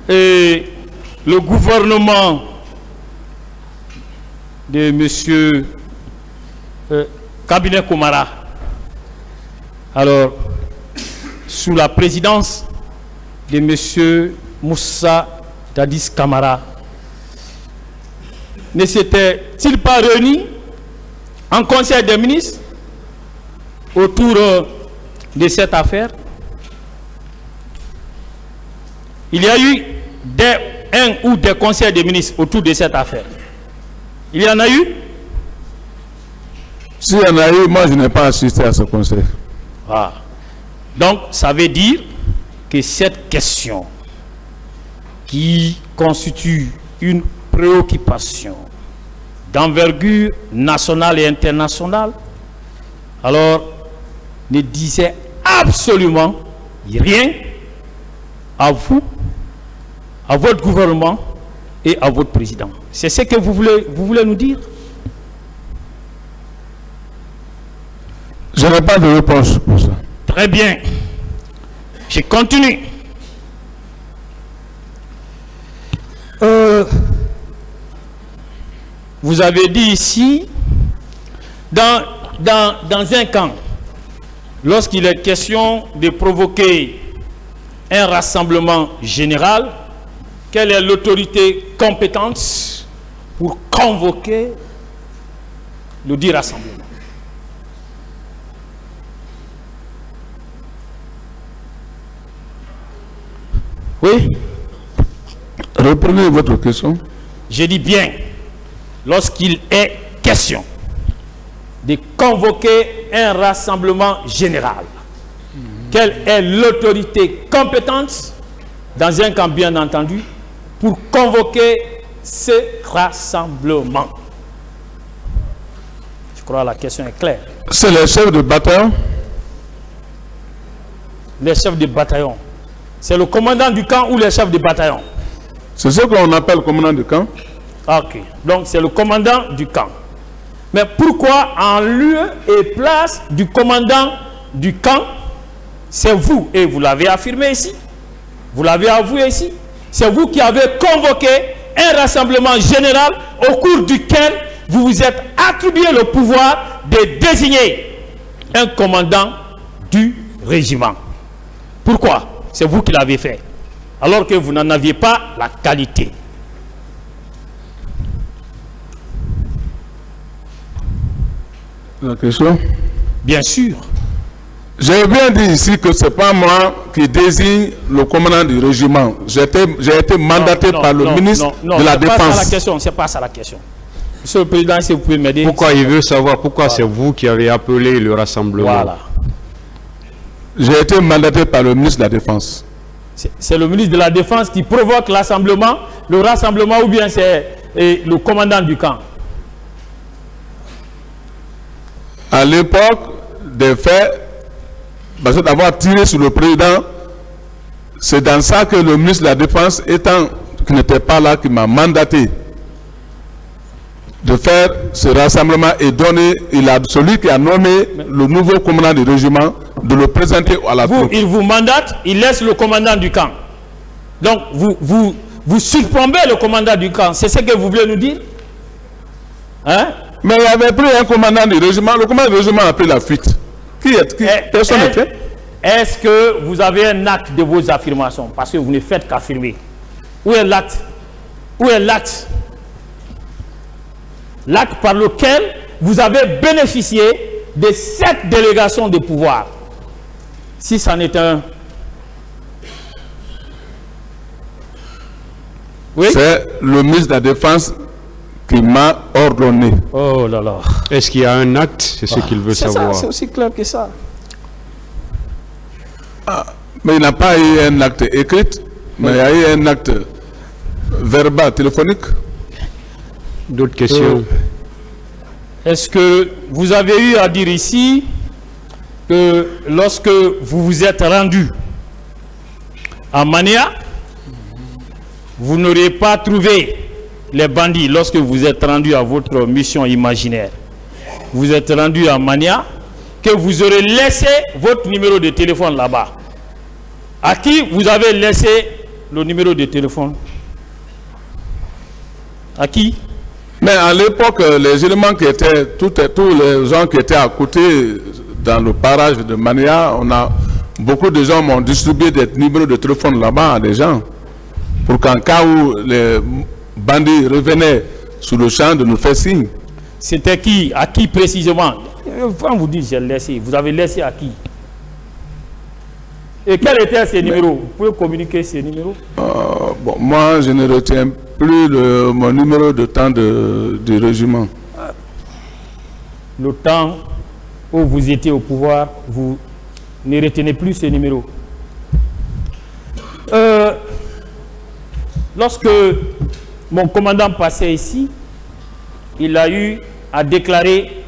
Et le gouvernement de M. Euh, Kabiné Koumara, alors, sous la présidence de M. Moussa Dadis Kamara, ne s'était-il pas réuni en conseil des ministres autour euh, de cette affaire? Il y a eu des, un ou des conseils des ministres autour de cette affaire. Il y en a eu? S'il y en a eu, moi je n'ai pas assisté à ce conseil. Ah. Donc ça veut dire que cette question qui constitue une préoccupation d'envergure nationale et internationale, alors ne disait absolument rien à vous, à votre gouvernement et à votre président. C'est ce que vous voulez, vous voulez nous dire? Je n'ai pas de réponse pour ça. Très bien. Je continue. Euh, vous avez dit ici, dans, dans, dans un camp, lorsqu'il est question de provoquer un rassemblement général, quelle est l'autorité compétente pour convoquer le dit rassemblement? Oui? Reprenez votre question. Je dis bien, lorsqu'il est question de convoquer un rassemblement général. Mmh. Quelle est l'autorité compétente, dans un camp bien entendu, pour convoquer ce rassemblement? Je crois que la question est claire. C'est le chef de bataillon? Les chefs de bataillon. C'est le commandant du camp ou les chefs de bataillon? C'est ce qu'on appelle commandant du camp. Ok. Donc c'est le commandant du camp. Mais pourquoi en lieu et place du commandant du camp, c'est vous, et vous l'avez affirmé ici, vous l'avez avoué ici, c'est vous qui avez convoqué un rassemblement général au cours duquel vous vous êtes attribué le pouvoir de désigner un commandant du régiment. Pourquoi? C'est vous qui l'avez fait, alors que vous n'en aviez pas la qualité. La question? Bien sûr. J'ai bien dit ici que ce n'est pas moi qui désigne le commandant du régiment. J'ai été, j'ai été mandaté non, non, par le non, ministre non, non, de la Défense. C'est pas la question, c'est pas ça la question. Monsieur le Président, si vous pouvez m'aider. Pourquoi il veut savoir pourquoi voilà. C'est vous qui avez appelé le rassemblement. Voilà. J'ai été mandaté par le ministre de la Défense. C'est le ministre de la Défense qui provoque l'assemblement, le rassemblement ou bien c'est le commandant du camp? À l'époque des faits, parce d'avoir tiré sur le président, c'est dans ça que le ministre de la Défense, étant qui n'était pas là, qui m'a mandaté de faire ce rassemblement et donner, il a celui qui a nommé le nouveau commandant du régiment, de le présenter à la vous, troupe. Il vous mandate, il laisse le commandant du camp. Donc vous, vous, vous surplombez le commandant du camp, c'est ce que vous voulez nous dire? Hein? Mais il avait pris un commandant du régiment. Le commandant du régiment a pris la fuite. Qui est qui? Personne ne fait. Est-ce que vous avez un acte de vos affirmations? Parce que vous ne faites qu'affirmer. Où est l'acte? Où est l'acte? L'acte par lequel vous avez bénéficié de cette délégation de pouvoir. Si c'en est un. Oui? C'est le ministre de la Défense qui m'a ordonné. Oh là là. Est-ce qu'il y a un acte? C'est ce ah, qu'il veut savoir. C'est aussi clair que ça. Ah, mais il n'a pas eu un acte écrit, mais oui. Il y a eu un acte verbal, téléphonique. D'autres questions? euh, Est-ce que vous avez eu à dire ici que lorsque vous vous êtes rendu à Mania, vous n'auriez pas trouvé les bandits, lorsque vous êtes rendu à votre mission imaginaire, vous êtes rendu à Mania, que vous aurez laissé votre numéro de téléphone là-bas? À qui vous avez laissé le numéro de téléphone? À qui? Mais à l'époque, les éléments qui étaient, tous les gens qui étaient à côté, dans le barrage de Mania, on a, beaucoup de gens m'ont distribué des numéros de téléphone là-bas à des gens, pour qu'en cas où les bandits revenaient sur le champ de nous faire signe. C'était qui? À qui précisément? Quand vous dites j'ai laissé, vous avez laissé à qui? Et quels étaient ces mais, numéros? Vous pouvez communiquer ces numéros? euh, bon, Moi, je ne retiens plus le, mon numéro de temps de, du régiment. Le temps où vous étiez au pouvoir, vous ne retenez plus ces numéros. Euh, lorsque mon commandant passait ici, il a eu à déclarer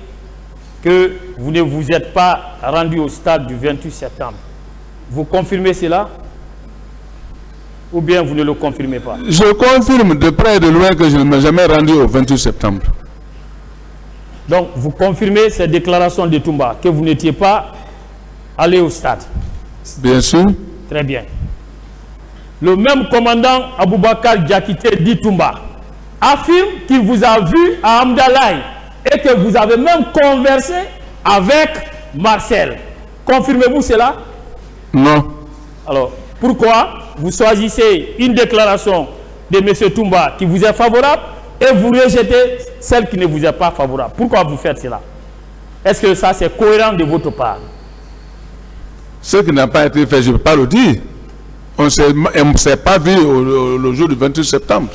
que vous ne vous êtes pas rendu au stade du vingt-huit septembre. Vous confirmez cela? Ou bien vous ne le confirmez pas? Je confirme de près et de loin que je ne m'ai jamais rendu au vingt-huit septembre. Donc vous confirmez ces déclarations de Toumba, que vous n'étiez pas allé au stade? Bien sûr. Très bien. Le même commandant Aboubakar Diakité dit Toumba affirme qu'il vous a vu à Amdalaï et que vous avez même conversé avec Marcel. Confirmez-vous cela? Non. Alors, pourquoi vous choisissez une déclaration de M. Toumba qui vous est favorable et vous rejetez celle qui ne vous est pas favorable? Pourquoi vous faites cela? Est-ce que ça c'est cohérent de votre part? Ce qui n'a pas été fait, je ne peux pas le dire. On ne s'est pas vu au, au, le jour du vingt-huit septembre.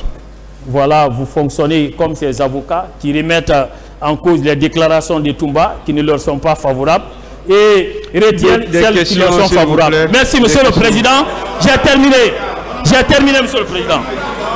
Voilà, vous fonctionnez comme ces avocats qui remettent à, en cause les déclarations de Toumba qui ne leur sont pas favorables et retiennent des, des celles qui leur sont favorables. Merci, Monsieur le Président. J'ai terminé. J'ai terminé, Monsieur le Président.